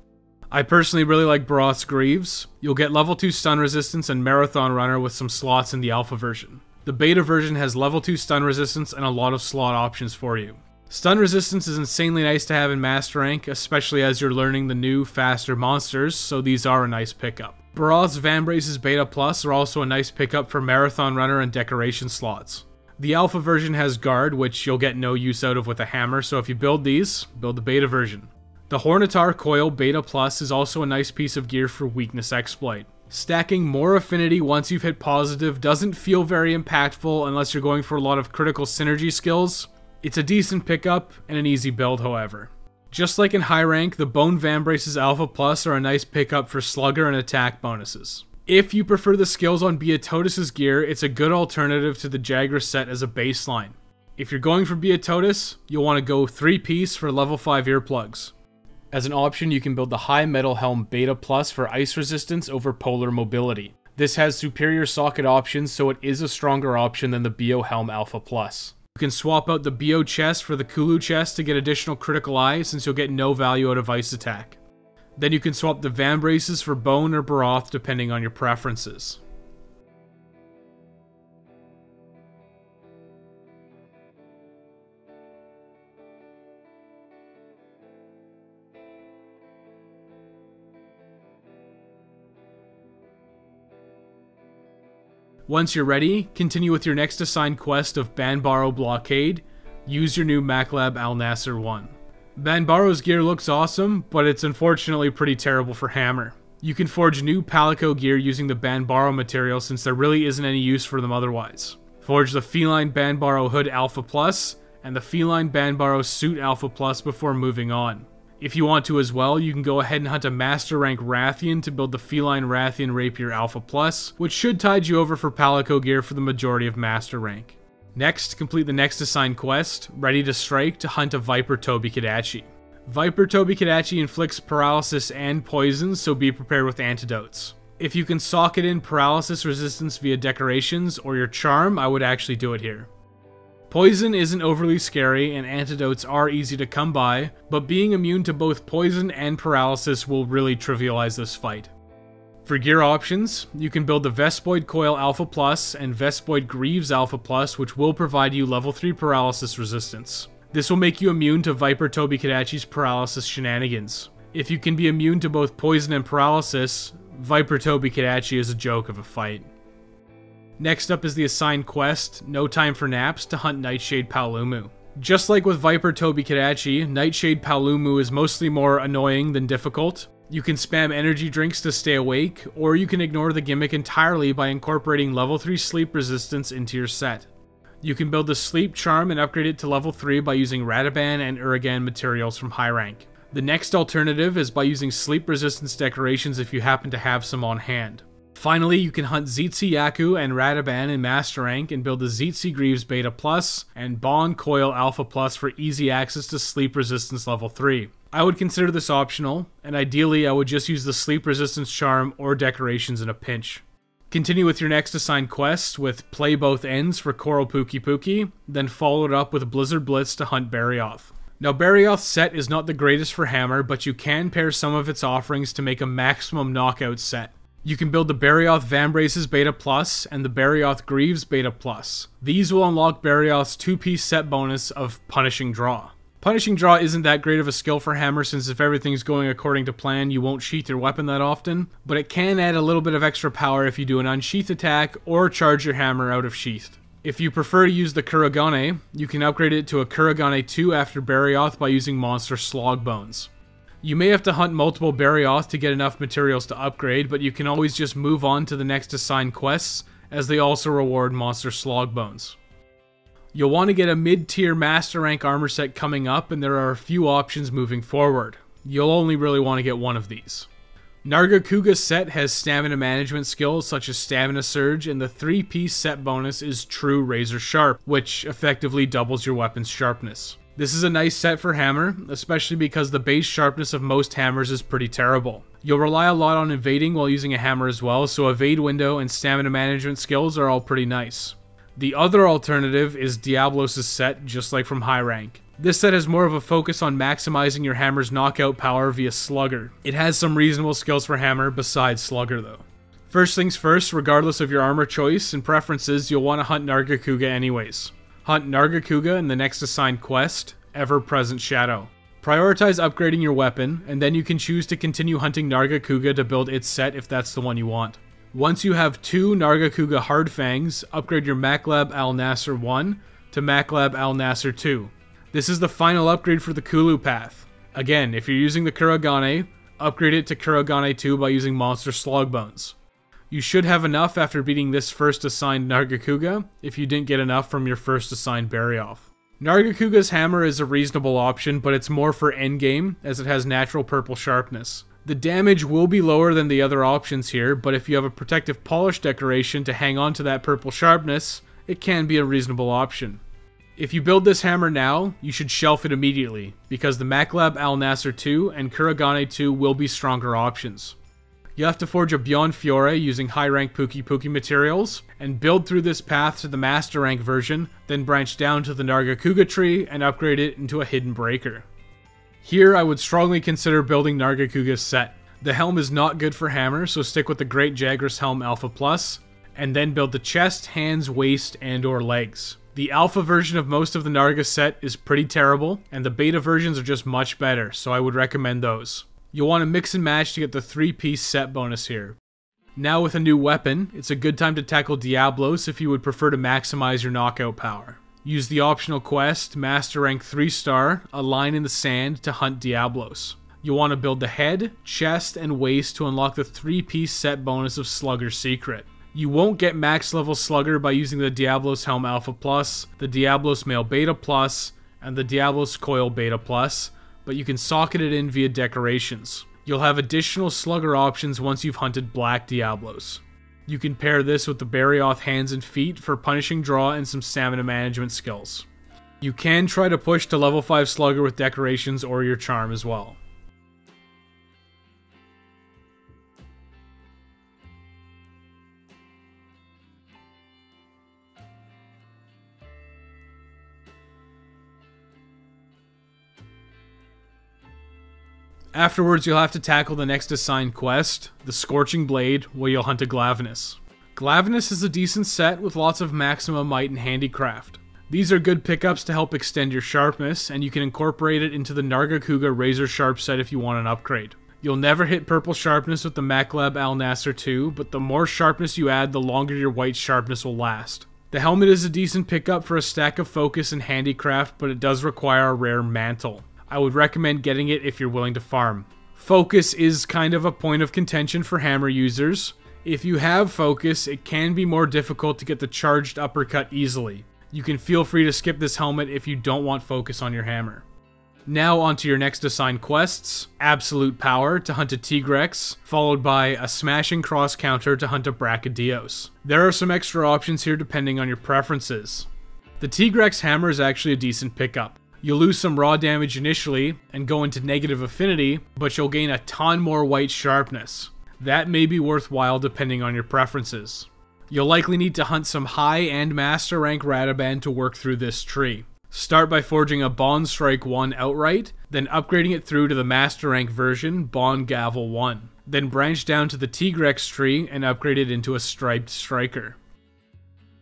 I personally really like Baroth's Greaves. You'll get level two stun resistance and Marathon Runner with some slots in the alpha version. The beta version has level two stun resistance and a lot of slot options for you. Stun resistance is insanely nice to have in Master Rank, especially as you're learning the new, faster monsters, so these are a nice pickup. Baroth's Vambraces Beta Plus are also a nice pickup for Marathon Runner and decoration slots. The alpha version has guard, which you'll get no use out of with a hammer, so if you build these, build the beta version. The Hornitar Coil Beta Plus is also a nice piece of gear for weakness exploit. Stacking more affinity once you've hit positive doesn't feel very impactful unless you're going for a lot of critical synergy skills. It's a decent pickup and an easy build however. Just like in high rank, the Bone Vambraces Alpha Plus are a nice pickup for slugger and attack bonuses. If you prefer the skills on Beatotus' gear, it's a good alternative to the Jagras set as a baseline. If you're going for Beatotus, you'll want to go three piece for level five earplugs. As an option, you can build the High Metal Helm Beta Plus for ice resistance over polar mobility. This has superior socket options, so it is a stronger option than the Bio Helm Alpha Plus. You can swap out the Bio Chest for the Kulu Chest to get additional critical eye, since you'll get no value out of ice attack. Then you can swap the Vambraces for Bone or Baroth, depending on your preferences. Once you're ready, continue with your next assigned quest of Banbaro Blockade. Use your new Maklab Al-Nasser one. Banbaro's gear looks awesome, but it's unfortunately pretty terrible for hammer. You can forge new Palico gear using the Banbaro material since there really isn't any use for them otherwise. Forge the Feline Banbaro Hood Alpha Plus and the Feline Banbaro Suit Alpha Plus before moving on. If you want to as well, you can go ahead and hunt a Master Rank Rathian to build the Feline Rathian Rapier Alpha Plus, which should tide you over for Palico gear for the majority of Master Rank. Next, complete the next assigned quest, Ready to Strike, to hunt a Viper Tobi Kadachi. Viper Tobi Kadachi inflicts paralysis and poison, so be prepared with antidotes. If you can socket in paralysis resistance via decorations or your charm, I would actually do it here. Poison isn't overly scary, and antidotes are easy to come by, but being immune to both poison and paralysis will really trivialize this fight. For gear options, you can build the Vespoid Coil Alpha Plus and Vespoid Greaves Alpha Plus, which will provide you level three paralysis resistance. This will make you immune to Viper Tobi Kadachi's paralysis shenanigans. If you can be immune to both poison and paralysis, Viper Tobi Kadachi is a joke of a fight. Next up is the assigned quest, No Time for Naps, to hunt Nightshade Paolumu. Just like with Viper Tobi Kadachi, Nightshade Paolumu is mostly more annoying than difficult. You can spam energy drinks to stay awake, or you can ignore the gimmick entirely by incorporating level three sleep resistance into your set. You can build the sleep charm and upgrade it to level three by using Radobaan and Uragan materials from high rank. The next alternative is by using sleep resistance decorations if you happen to have some on hand. Finally, you can hunt Bazelgeuse and Radobaan in master rank and build the Bazelgeuse Greaves Beta Plus and Bond Coil Alpha Plus for easy access to sleep resistance level three. I would consider this optional, and ideally I would just use the sleep resistance charm or decorations in a pinch. Continue with your next assigned quest with Play Both Ends for Coral Puki Puki, then follow it up with Blizzard Blitz to hunt Baroth. Now Baroth's set is not the greatest for hammer, but you can pair some of its offerings to make a maximum knockout set. You can build the Baroth Vambraces Beta Plus and the Baroth Greaves Beta Plus. These will unlock Baroth's two-piece set bonus of Punishing Draw. Punishing Draw isn't that great of a skill for hammer, since if everything's going according to plan you won't sheath your weapon that often, but it can add a little bit of extra power if you do an unsheathed attack or charge your hammer out of sheath. If you prefer to use the Kuragane, you can upgrade it to a Kuragane two after Baroth by using monster slog bones. You may have to hunt multiple Baroth to get enough materials to upgrade, but you can always just move on to the next assigned quests, as they also reward monster slog bones. You'll want to get a mid-tier master rank armor set coming up, and there are a few options moving forward. You'll only really want to get one of these. Nargacuga's set has stamina management skills such as Stamina Surge, and the three-piece set bonus is True Razor Sharp, which effectively doubles your weapon's sharpness. This is a nice set for hammer, especially because the base sharpness of most hammers is pretty terrible. You'll rely a lot on evading while using a hammer as well, so evade window and stamina management skills are all pretty nice. The other alternative is Diablos' set, just like from high rank. This set has more of a focus on maximizing your hammer's knockout power via Slugger. It has some reasonable skills for hammer besides Slugger though. First things first, regardless of your armor choice and preferences, you'll want to hunt Nargacuga anyways. Hunt Nargacuga in the next assigned quest, Ever-Present Shadow. Prioritize upgrading your weapon, and then you can choose to continue hunting Nargacuga to build its set if that's the one you want. Once you have two Nargacuga Hardfangs, upgrade your Maclab Al-Nasser one to Maclab Al-Nasser two. This is the final upgrade for the Kulu path. Again, if you're using the Kuragane, upgrade it to Kuragane two by using monster slog bones. You should have enough after beating this first assigned Nargacuga, if you didn't get enough from your first assigned Baroth. Nargacuga's hammer is a reasonable option, but it's more for endgame, as it has natural purple sharpness. The damage will be lower than the other options here, but if you have a protective polish decoration to hang on to that purple sharpness, it can be a reasonable option. If you build this hammer now, you should shelf it immediately, because the Maclab Al-Nasser two and Kuragane two will be stronger options. You have to forge a Beyond Fiore using high rank Puki Puki materials, and build through this path to the master rank version, then branch down to the Nargacuga tree and upgrade it into a hidden breaker. Here I would strongly consider building Nargacuga's set. The helm is not good for hammer, so stick with the Great Jagras Helm Alpha Plus, and then build the chest, hands, waist, and or legs. The alpha version of most of the Narga set is pretty terrible, and the beta versions are just much better, so I would recommend those. You'll want to mix and match to get the three-piece set bonus here. Now with a new weapon, it's a good time to tackle Diablos if you would prefer to maximize your knockout power. Use the optional quest, Master Rank three star, A Line in the Sand to hunt Diablos. You'll want to build the head, chest, and waist to unlock the three-piece set bonus of Slugger's Secret. You won't get max level Slugger by using the Diablos Helm Alpha Plus, the Diablos Mail Beta Plus, and the Diablos Coil Beta Plus, but you can socket it in via decorations. You'll have additional slugger options once you've hunted Black Diablos. You can pair this with the Baroth Hands and Feet for Punishing Draw and some stamina management skills. You can try to push to level five Slugger with decorations or your charm as well. Afterwards, you'll have to tackle the next assigned quest, the Scorching Blade, where you'll hunt a Glavinus. Glavinus is a decent set with lots of maximum might and handicraft. These are good pickups to help extend your sharpness, and you can incorporate it into the Nargacuga Razor Sharp set if you want an upgrade. You'll never hit purple sharpness with the Maclab Al-Nasser two, but the more sharpness you add, the longer your white sharpness will last. The helmet is a decent pickup for a stack of focus and handicraft, but it does require a rare mantle. I would recommend getting it if you're willing to farm. Focus is kind of a point of contention for hammer users. If you have focus, it can be more difficult to get the charged uppercut easily. You can feel free to skip this helmet if you don't want focus on your hammer. Now onto your next assigned quests. Absolute Power to hunt a Tigrex, followed by a Smashing Cross counter to hunt a Brachydios. There are some extra options here depending on your preferences. The Tigrex hammer is actually a decent pickup. You'll lose some raw damage initially and go into negative affinity, but you'll gain a ton more white sharpness. That may be worthwhile depending on your preferences. You'll likely need to hunt some high and master rank Radobaan to work through this tree. Start by forging a Bond Strike one outright, then upgrading it through to the Master Rank version, Bond Gavel one. Then branch down to the Tigrex tree and upgrade it into a Striped Striker.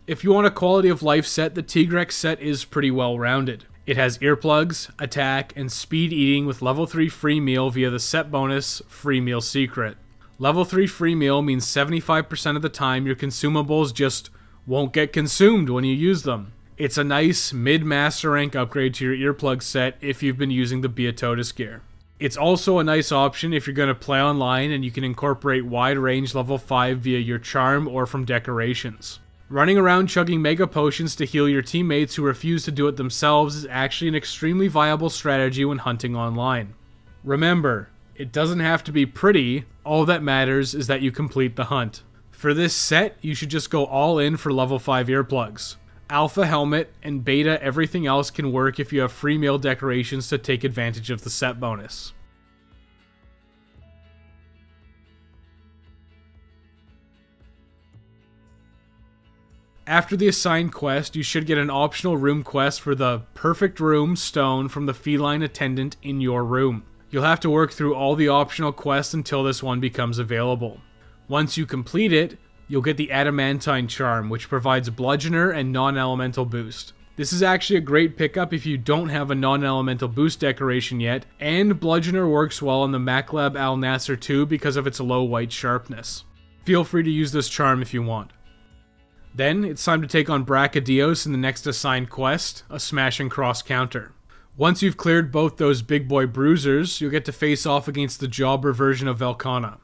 If you want a quality of life set, the Tigrex set is pretty well rounded. It has earplugs, attack, and speed eating with level three free meal via the set bonus, Free Meal Secret. Level three free meal means seventy-five percent of the time your consumables just won't get consumed when you use them. It's a nice mid-master rank upgrade to your earplug set if you've been using the Beatotus gear. It's also a nice option if you're going to play online and you can incorporate wide range level five via your charm or from decorations. Running around chugging mega potions to heal your teammates who refuse to do it themselves is actually an extremely viable strategy when hunting online. Remember, it doesn't have to be pretty, all that matters is that you complete the hunt. For this set, you should just go all in for level five earplugs. Alpha Helmet and Beta everything else can work if you have free meal decorations to take advantage of the set bonus. After the assigned quest, you should get an optional room quest for the Perfect Room stone from the feline attendant in your room. You'll have to work through all the optional quests until this one becomes available. Once you complete it, you'll get the Adamantine Charm, which provides bludgeoner and non-elemental boost. This is actually a great pickup if you don't have a non-elemental boost decoration yet, and bludgeoner works well on the Maclab Al-Nasser two because of its low white sharpness. Feel free to use this charm if you want. Then, it's time to take on Brachydios in the next assigned quest, a Smash and Cross counter. Once you've cleared both those big boy bruisers, you'll get to face off against the Jobber version of Velcana.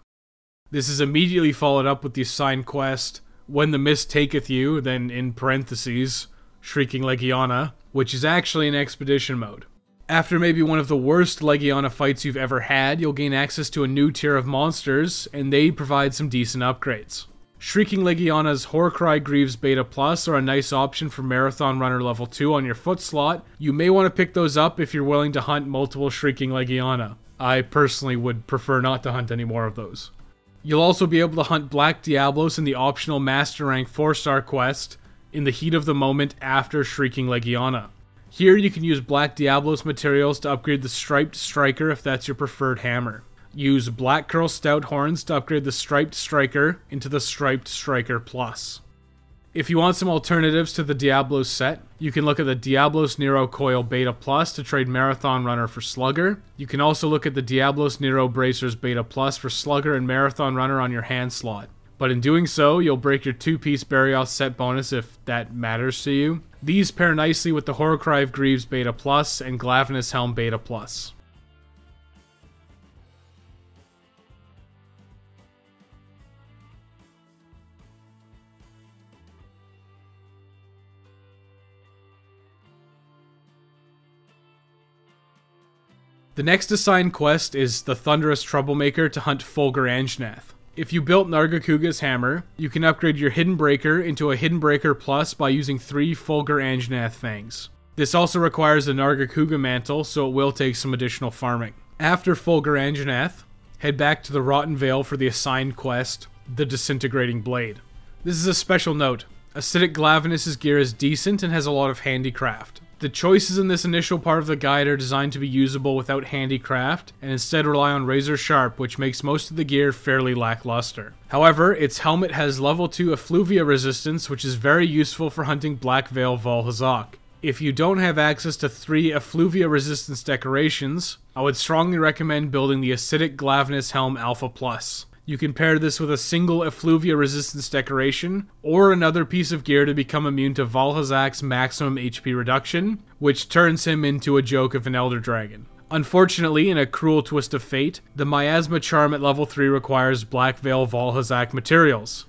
This is immediately followed up with the assigned quest, When the Mist Taketh You, then in parentheses, Shrieking Legiana, which is actually in Expedition mode. After maybe one of the worst Legiana fights you've ever had, you'll gain access to a new tier of monsters, and they provide some decent upgrades. Shrieking Legiana's Horcry Greaves Beta Plus are a nice option for Marathon Runner level two on your foot slot. You may want to pick those up if you're willing to hunt multiple Shrieking Legiana. I personally would prefer not to hunt any more of those. You'll also be able to hunt Black Diablos in the optional Master Rank four star quest in the heat of the moment after Shrieking Legiana. Here you can use Black Diablos materials to upgrade the Striped Striker if that's your preferred hammer. Use Black Curl Stout Horns to upgrade the Striped Striker into the Striped Striker Plus. If you want some alternatives to the Diablos set, you can look at the Diablos Nero Coil Beta Plus to trade Marathon Runner for Slugger. You can also look at the Diablos Nero Bracers Beta Plus for Slugger and Marathon Runner on your hand slot. But in doing so, you'll break your two-piece Barioth set bonus if that matters to you. These pair nicely with the Horcry Greaves Beta Plus and Glavinus Helm Beta Plus. The next assigned quest is the Thunderous Troublemaker to hunt Fulgur Anjanath. If you built Nargacuga's hammer, you can upgrade your Hidden Breaker into a Hidden Breaker Plus by using three Fulgur Anjanath fangs. This also requires a Nargacuga mantle, so it will take some additional farming. After Fulgur Anjanath, head back to the Rotten Vale for the assigned quest, the Disintegrating Blade. This is a special note. Acidic Glavinus' gear is decent and has a lot of handicraft. The choices in this initial part of the guide are designed to be usable without handicraft, and instead rely on razor sharp, which makes most of the gear fairly lackluster. However, its helmet has level two effluvia resistance, which is very useful for hunting Black Veil Vol'Hazak. If you don't have access to three effluvia resistance decorations, I would strongly recommend building the Acidic Glavinus Helm Alpha Plus. You can pair this with a single effluvia resistance decoration, or another piece of gear to become immune to Vol'Hazak's maximum H P reduction, which turns him into a joke of an Elder Dragon. Unfortunately, in a cruel twist of fate, the Miasma Charm at level three requires Black Veil Valhazak materials.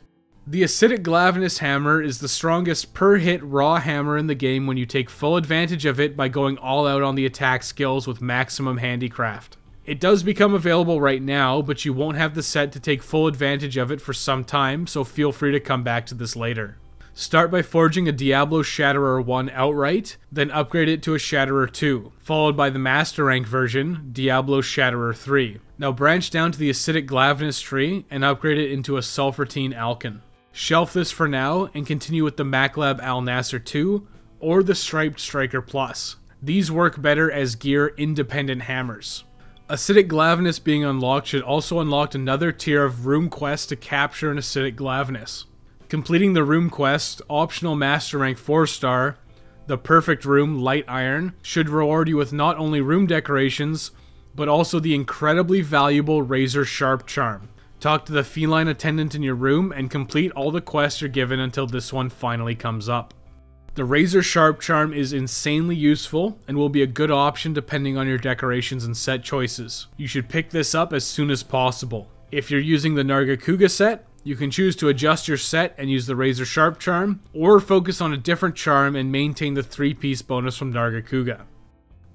The Acidic Glavinus Hammer is the strongest per-hit raw hammer in the game when you take full advantage of it by going all out on the attack skills with maximum handicraft. It does become available right now, but you won't have the set to take full advantage of it for some time, so feel free to come back to this later. Start by forging a Diablo Shatterer one outright, then upgrade it to a Shatterer two, followed by the Master Rank version, Diablo Shatterer three. Now branch down to the Acidic Glavinus tree and upgrade it into a Sulfurtine Alkan. Shelf this for now and continue with the Maclab Al-Nasser two or the Striped Striker Plus. These work better as gear independent hammers. Acidic Glavinus being unlocked should also unlock another tier of room quests to capture an Acidic Glavinus. Completing the room quest, optional Master Rank four star, the Perfect Room Light Iron, should reward you with not only room decorations, but also the incredibly valuable Razor Sharp Charm. Talk to the feline attendant in your room and complete all the quests you're given until this one finally comes up. The Razor Sharp Charm is insanely useful and will be a good option depending on your decorations and set choices. You should pick this up as soon as possible. If you're using the Nargacuga set, you can choose to adjust your set and use the Razor Sharp Charm, or focus on a different charm and maintain the three piece bonus from Nargacuga.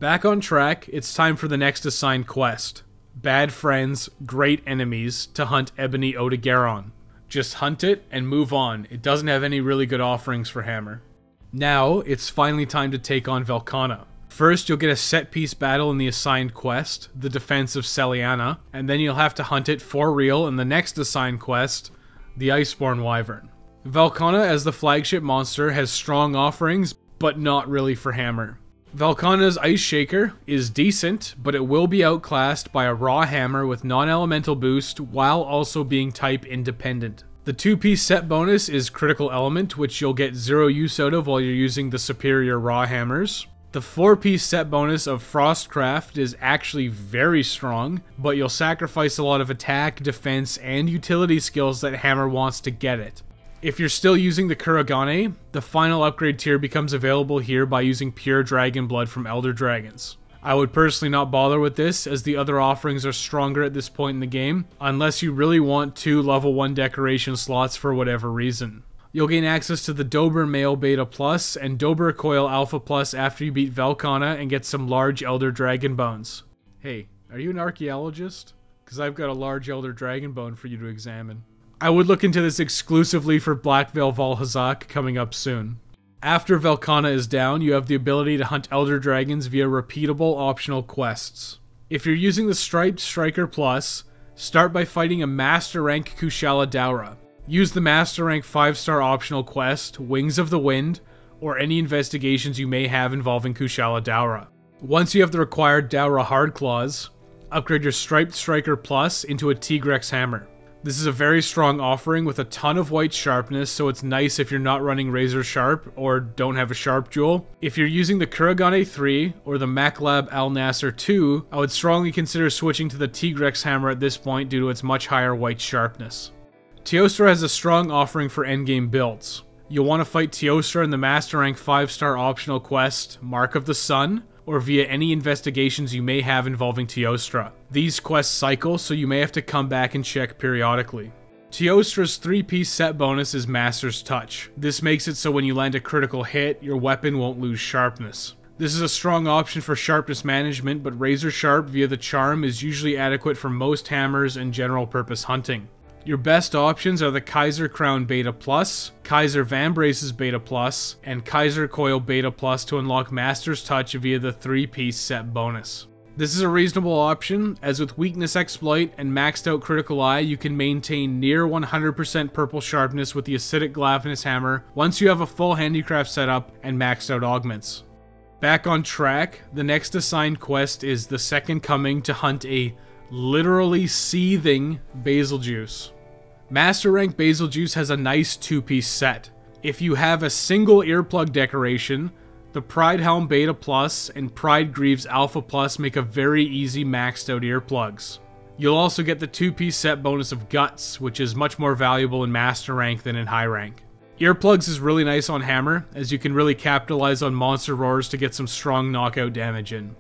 Back on track, it's time for the next assigned quest. Bad friends, great enemies, to hunt Ebony Odogaron. Just hunt it and move on. It doesn't have any really good offerings for hammer. Now, it's finally time to take on Velcana. First, you'll get a set-piece battle in the assigned quest, the defense of Seliana, and then you'll have to hunt it for real in the next assigned quest, the Iceborne Wyvern. Velcana, as the flagship monster, has strong offerings, but not really for hammer. Velcana's Ice Shaker is decent, but it will be outclassed by a raw hammer with non-elemental boost while also being type independent. The two piece set bonus is Critical Element, which you'll get zero use out of while you're using the superior raw hammers. The four piece set bonus of Frostcraft is actually very strong, but you'll sacrifice a lot of attack, defense, and utility skills that hammer wants to get it. If you're still using the Kuragane, the final upgrade tier becomes available here by using pure dragon blood from Elder Dragons. I would personally not bother with this, as the other offerings are stronger at this point in the game, unless you really want two level one decoration slots for whatever reason. You'll gain access to the Dober Male Beta Plus and Dober Coil Alpha Plus after you beat Velcana and get some large Elder Dragon Bones. Hey, are you an archaeologist? Because I've got a large Elder Dragon Bone for you to examine. I would look into this exclusively for Black Veil Valhazak coming up soon. After Velcana is down, you have the ability to hunt Elder Dragons via repeatable optional quests. If you're using the Striped Striker Plus, start by fighting a Master Rank Kushala Dowra. Use the Master Rank five star optional quest, Wings of the Wind, or any investigations you may have involving Kushala Dowra. Once you have the required Dowra Hardclaws, upgrade your Striped Striker Plus into a Tigrex Hammer. This is a very strong offering with a ton of white sharpness, so it's nice if you're not running Razor Sharp or don't have a Sharp Jewel. If you're using the Kuragane three or the Maclab Al-Nasser two, I would strongly consider switching to the Tigrex Hammer at this point due to its much higher white sharpness. Teostra has a strong offering for endgame builds. You'll want to fight Teostra in the Master Rank five star optional quest, Mark of the Sun, or via any investigations you may have involving Teostra. These quests cycle, so you may have to come back and check periodically. Teostra's three piece set bonus is Master's Touch. This makes it so when you land a critical hit, your weapon won't lose sharpness. This is a strong option for sharpness management, but Razor Sharp via the charm is usually adequate for most hammers and general purpose hunting. Your best options are the Kaiser Crown Beta Plus, Kaiser Vambraces Beta Plus, and Kaiser Coil Beta Plus to unlock Master's Touch via the three piece set bonus. This is a reasonable option, as with Weakness Exploit and Maxed Out Critical Eye, you can maintain near one hundred percent purple sharpness with the Acidic Glavinus Hammer once you have a full handicraft setup and maxed out augments. Back on track, the next assigned quest is the Second Coming to hunt a literally seething Bazelgeuse. Master Rank Bazelgeuse has a nice two piece set. If you have a single earplug decoration, the Pride Helm Beta Plus and Pride Greaves Alpha Plus make a very easy maxed out earplugs. You'll also get the two piece set bonus of Guts, which is much more valuable in Master Rank than in High Rank. Earplugs is really nice on hammer, as you can really capitalize on monster roars to get some strong knockout damage in.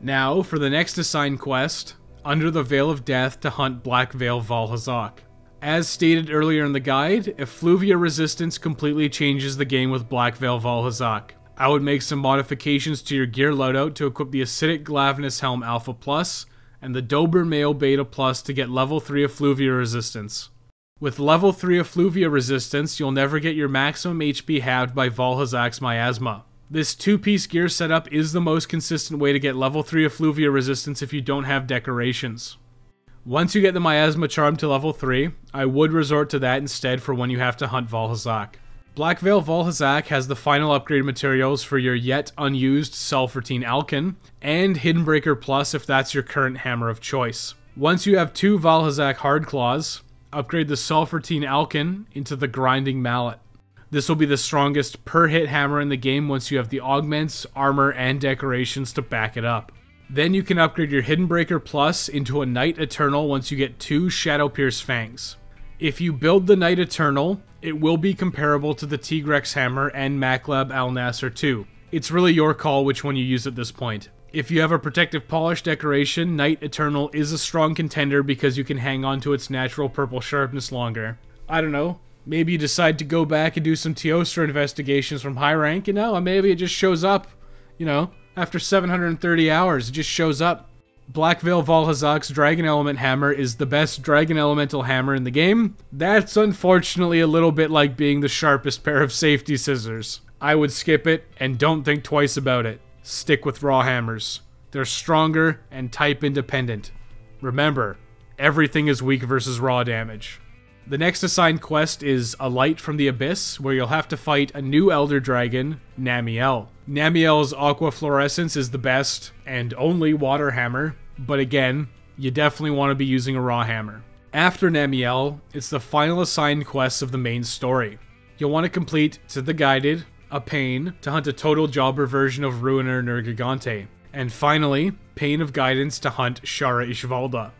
Now, for the next assigned quest, Under the Veil of Death to hunt Black Veil Valhazak. As stated earlier in the guide, effluvia resistance completely changes the game with Black Veil Valhazak. I would make some modifications to your gear loadout to equip the Acidic Glavinus Helm Alpha Plus and the Dober Mayo Beta Plus to get level three effluvia resistance. With level three effluvia resistance, you'll never get your maximum H P halved by Valhazak's Miasma. This two-piece gear setup is the most consistent way to get level three effluvia resistance if you don't have decorations. Once you get the Miasma Charm to level three, I would resort to that instead for when you have to hunt Valhazak. Black Veil Valhazak has the final upgrade materials for your yet unused Sulfurtine Alkan, and Hiddenbreaker Plus if that's your current hammer of choice. Once you have two Valhazak Hardclaws, upgrade the Sulfurtine Alkan into the Grinding Mallet. This will be the strongest per hit hammer in the game once you have the augments, armor, and decorations to back it up. Then you can upgrade your Hiddenbreaker Plus into a Night Eternal once you get two Shadowpierce Fangs. If you build the Night Eternal, it will be comparable to the Tigrex Hammer and Maclab Al-Nasser two. It's really your call which one you use at this point. If you have a Protective Polish decoration, Night Eternal is a strong contender because you can hang on to its natural purple sharpness longer. I don't know. Maybe you decide to go back and do some Teostra investigations from high rank, you know, and maybe it just shows up, you know, after seven hundred thirty hours, it just shows up. Black Veil Valhazak's Dragon Element Hammer is the best Dragon Elemental Hammer in the game. That's unfortunately a little bit like being the sharpest pair of safety scissors. I would skip it, and don't think twice about it. Stick with raw hammers. They're stronger and type independent. Remember, everything is weak versus raw damage. The next assigned quest is A Light from the Abyss, where you'll have to fight a new Elder Dragon, Namiel. Namiel's Aqua Fluorescence is the best and only water hammer, but again, you definitely want to be using a raw hammer. After Namiel, it's the final assigned quest of the main story. You'll want to complete To the Guided, a Pain, to hunt a Total Jobber version of Ruiner Nergigante, and finally, Pain of Guidance to hunt Shara Ishvalda.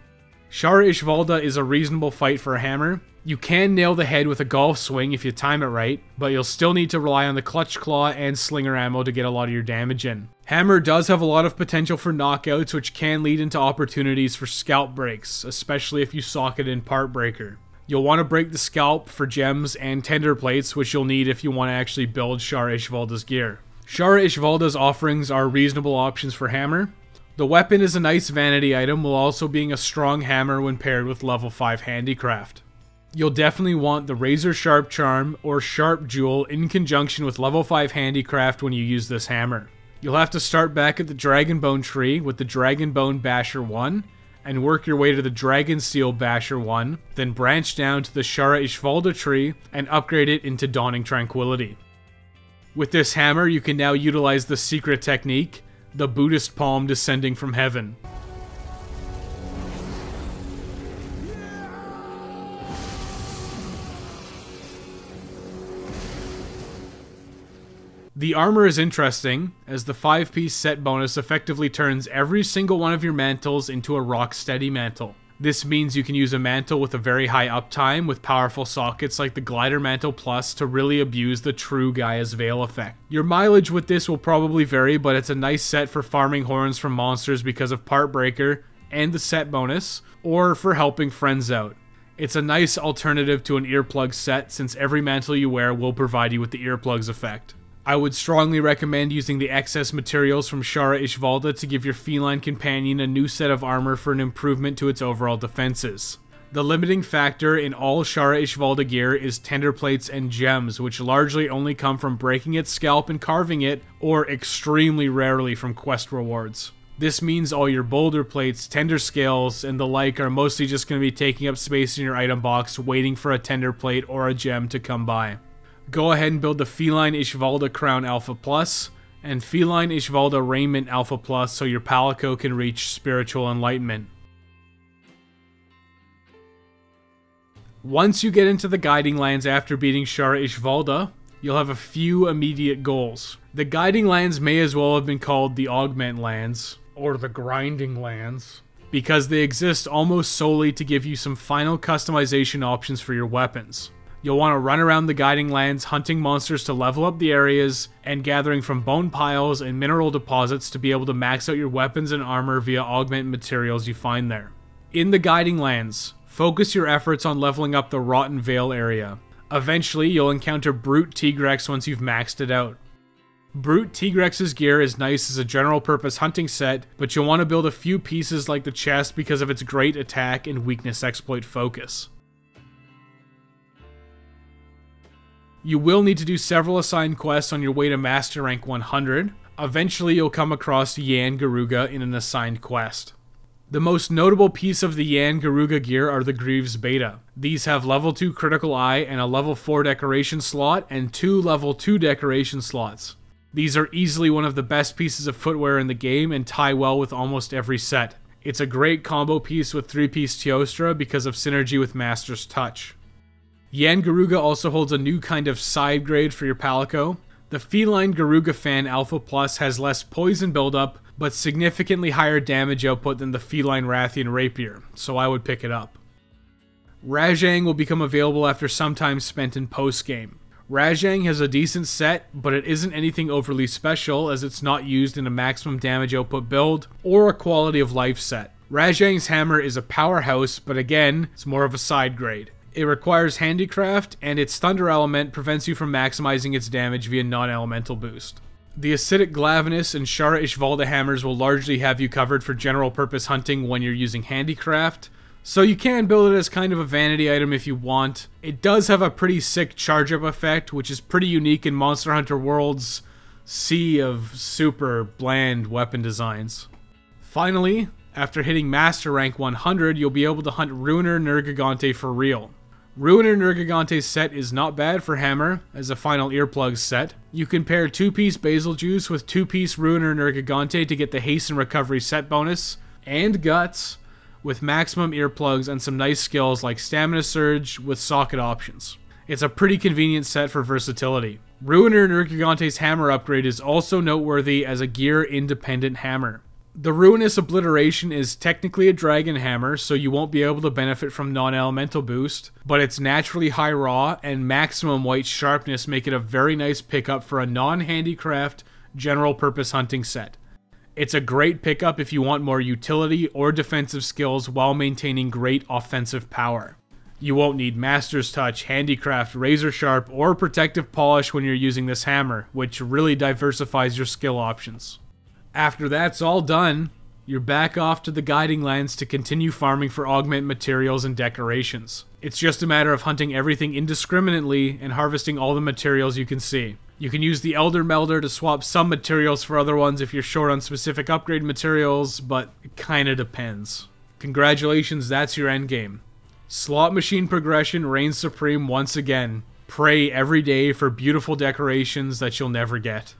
Shara Ishvalda is a reasonable fight for a hammer. You can nail the head with a golf swing if you time it right, but you'll still need to rely on the clutch claw and slinger ammo to get a lot of your damage in. Hammer does have a lot of potential for knockouts, which can lead into opportunities for scalp breaks, especially if you socket in Part Breaker. You'll want to break the scalp for gems and tender plates, which you'll need if you want to actually build Shara Ishvalda's gear. Shara Ishvalda's offerings are reasonable options for hammer. The weapon is a nice vanity item, while also being a strong hammer when paired with level five handicraft. You'll definitely want the Razor Sharp Charm or Sharp Jewel in conjunction with level five handicraft when you use this hammer. You'll have to start back at the Dragonbone Tree with the Dragonbone Basher one, and work your way to the Dragon Seal Basher one, then branch down to the Shara Ishvalda Tree and upgrade it into Dawning Tranquility. With this hammer, you can now utilize the secret technique, the Buddhist Palm Descending from Heaven. The armor is interesting, as the five-piece set bonus effectively turns every single one of your mantles into a rock-steady mantle. This means you can use a mantle with a very high uptime with powerful sockets like the Glider Mantle Plus to really abuse the true Gaia's Veil effect. Your mileage with this will probably vary, but it's a nice set for farming horns from monsters because of Part Breaker and the set bonus, or for helping friends out. It's a nice alternative to an earplug set since every mantle you wear will provide you with the earplugs effect. I would strongly recommend using the excess materials from Shara Ishvalda to give your feline companion a new set of armor for an improvement to its overall defenses. The limiting factor in all Shara Ishvalda gear is tender plates and gems, which largely only come from breaking its scalp and carving it, or extremely rarely from quest rewards. This means all your boulder plates, tender scales, and the like are mostly just going to be taking up space in your item box waiting for a tender plate or a gem to come by. Go ahead and build the Feline Ishvalda Crown Alpha Plus and Feline Ishvalda Raiment Alpha Plus so your Palico can reach Spiritual Enlightenment. Once you get into the Guiding Lands after beating Shara Ishvalda, you'll have a few immediate goals. The Guiding Lands may as well have been called the Augment Lands, or the Grinding Lands, because they exist almost solely to give you some final customization options for your weapons. You'll want to run around the Guiding Lands hunting monsters to level up the areas, and gathering from bone piles and mineral deposits to be able to max out your weapons and armor via augment materials you find there. In the Guiding Lands, focus your efforts on leveling up the Rotten Vale area. Eventually, you'll encounter Brute Tigrex once you've maxed it out. Brute Tigrex's gear is nice as a general purpose hunting set, but you'll want to build a few pieces like the chest because of its great attack and weakness exploit focus. You will need to do several assigned quests on your way to Master Rank one hundred. Eventually you'll come across Yan Garuga in an assigned quest. The most notable piece of the Yan Garuga gear are the Greaves Beta. These have level two Critical Eye and a level four Decoration slot and two level two Decoration slots. These are easily one of the best pieces of footwear in the game and tie well with almost every set. It's a great combo piece with three-piece Teostra because of synergy with Master's Touch. Yan Garuga also holds a new kind of side grade for your Palico. The Feline Garuga Fan Alpha Plus has less poison buildup, but significantly higher damage output than the Feline Rathian Rapier, so I would pick it up. Rajang will become available after some time spent in post-game. Rajang has a decent set, but it isn't anything overly special as it's not used in a maximum damage output build or a quality of life set. Rajang's hammer is a powerhouse, but again, it's more of a side grade. It requires handicraft, and its thunder element prevents you from maximizing its damage via non-elemental boost. The Acidic Glavinus and Shara Ishvalda hammers will largely have you covered for general purpose hunting when you're using handicraft, so you can build it as kind of a vanity item if you want. It does have a pretty sick charge up effect, which is pretty unique in Monster Hunter World's sea of super bland weapon designs. Finally, after hitting Master Rank one hundred, you'll be able to hunt Ruiner Nergigante for real. Ruiner Nergigante's set is not bad for hammer, as a final earplugs set. You can pair two-piece Bazelgeuse with two-piece Ruiner Nergigante to get the haste and recovery set bonus, and guts, with maximum earplugs and some nice skills like Stamina Surge with socket options. It's a pretty convenient set for versatility. Ruiner Nergigante's hammer upgrade is also noteworthy as a gear-independent hammer. The Ruinous Obliteration is technically a dragon hammer, so you won't be able to benefit from non-elemental boost, but its naturally high raw and maximum white sharpness make it a very nice pickup for a non-handicraft general-purpose hunting set. It's a great pickup if you want more utility or defensive skills while maintaining great offensive power. You won't need Master's Touch, Handicraft, Razor Sharp, or Protective Polish when you're using this hammer, which really diversifies your skill options. After that's all done, you're back off to the Guiding Lands to continue farming for augment materials and decorations. It's just a matter of hunting everything indiscriminately and harvesting all the materials you can see. You can use the Elder Melder to swap some materials for other ones if you're short on specific upgrade materials, but it kinda depends. Congratulations, that's your endgame. Slot machine progression reigns supreme once again. Pray every day for beautiful decorations that you'll never get.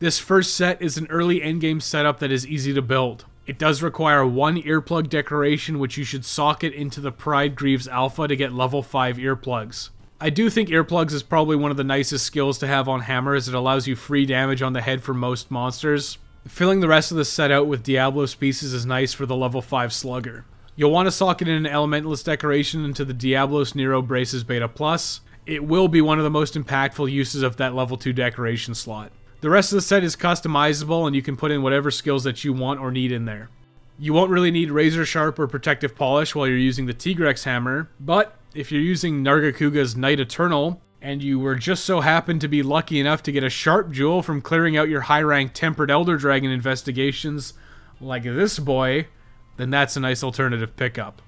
This first set is an early endgame setup that is easy to build. It does require one earplug decoration, which you should socket into the Pride Greaves Alpha to get level five earplugs. I do think earplugs is probably one of the nicest skills to have on hammer as it allows you free damage on the head for most monsters. Filling the rest of the set out with Diablos pieces is nice for the level five slugger. You'll want to socket in an Elementalist decoration into the Diablos Nero Braces Beta Plus. It will be one of the most impactful uses of that level two decoration slot. The rest of the set is customizable and you can put in whatever skills that you want or need in there. You won't really need Razor Sharp or Protective Polish while you're using the Tigrex Hammer, but if you're using Nargacuga's Night Eternal, and you were just so happened to be lucky enough to get a Sharp Jewel from clearing out your high-ranked Tempered Elder Dragon investigations, like this boy, then that's a nice alternative pickup.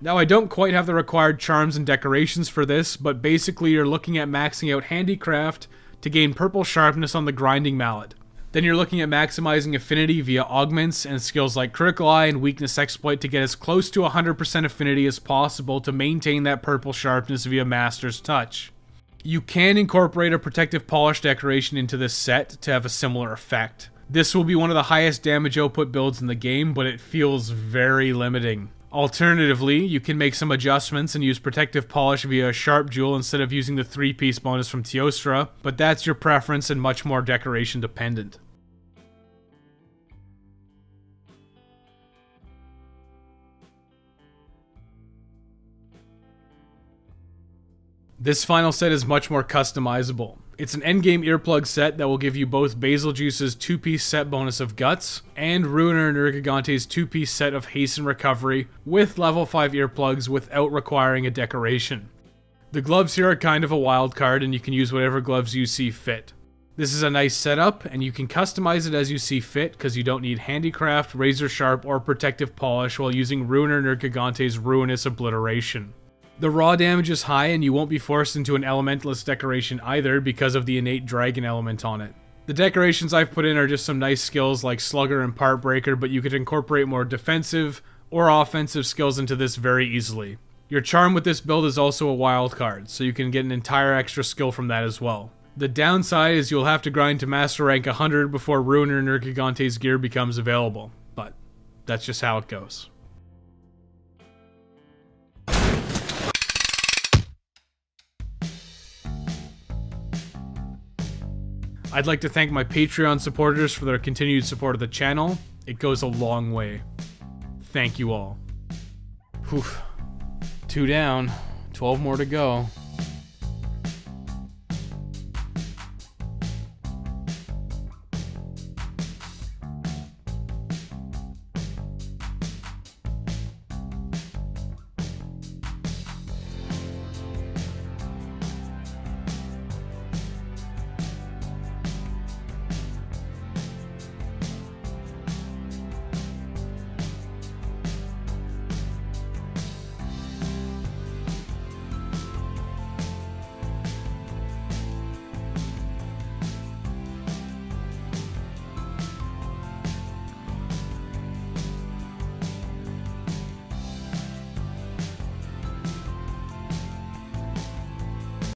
Now I don't quite have the required charms and decorations for this, but basically you're looking at maxing out Handicraft to gain purple sharpness on the Grinding Mallet. Then you're looking at maximizing affinity via augments and skills like Critical Eye and Weakness Exploit to get as close to one hundred percent affinity as possible to maintain that purple sharpness via Master's Touch. You can incorporate a Protective Polish decoration into this set to have a similar effect. This will be one of the highest damage output builds in the game, but it feels very limiting. Alternatively, you can make some adjustments and use Protective Polish via a Sharp Jewel instead of using the three-piece bonus from Teostra, but that's your preference and much more decoration dependent. This final set is much more customizable. It's an endgame earplug set that will give you both Bazelgeuse's two-piece set bonus of Guts and Ruiner Nergigante's two-piece set of Haste and Recovery with level five earplugs without requiring a decoration. The gloves here are kind of a wild card, and you can use whatever gloves you see fit. This is a nice setup, and you can customize it as you see fit because you don't need Handicraft, Razor Sharp, or Protective Polish while using Ruiner Nergigante's Ruinous Obliteration. The raw damage is high, and you won't be forced into an Elementalist decoration either because of the innate Dragon element on it. The decorations I've put in are just some nice skills like Slugger and Part Breaker, but you could incorporate more defensive or offensive skills into this very easily. Your Charm with this build is also a wild card, so you can get an entire extra skill from that as well. The downside is you'll have to grind to Master Rank one hundred before Ruiner Nergigante's gear becomes available, but that's just how it goes. I'd like to thank my Patreon supporters for their continued support of the channel. It goes a long way. Thank you all. Whew. Two down, twelve more to go.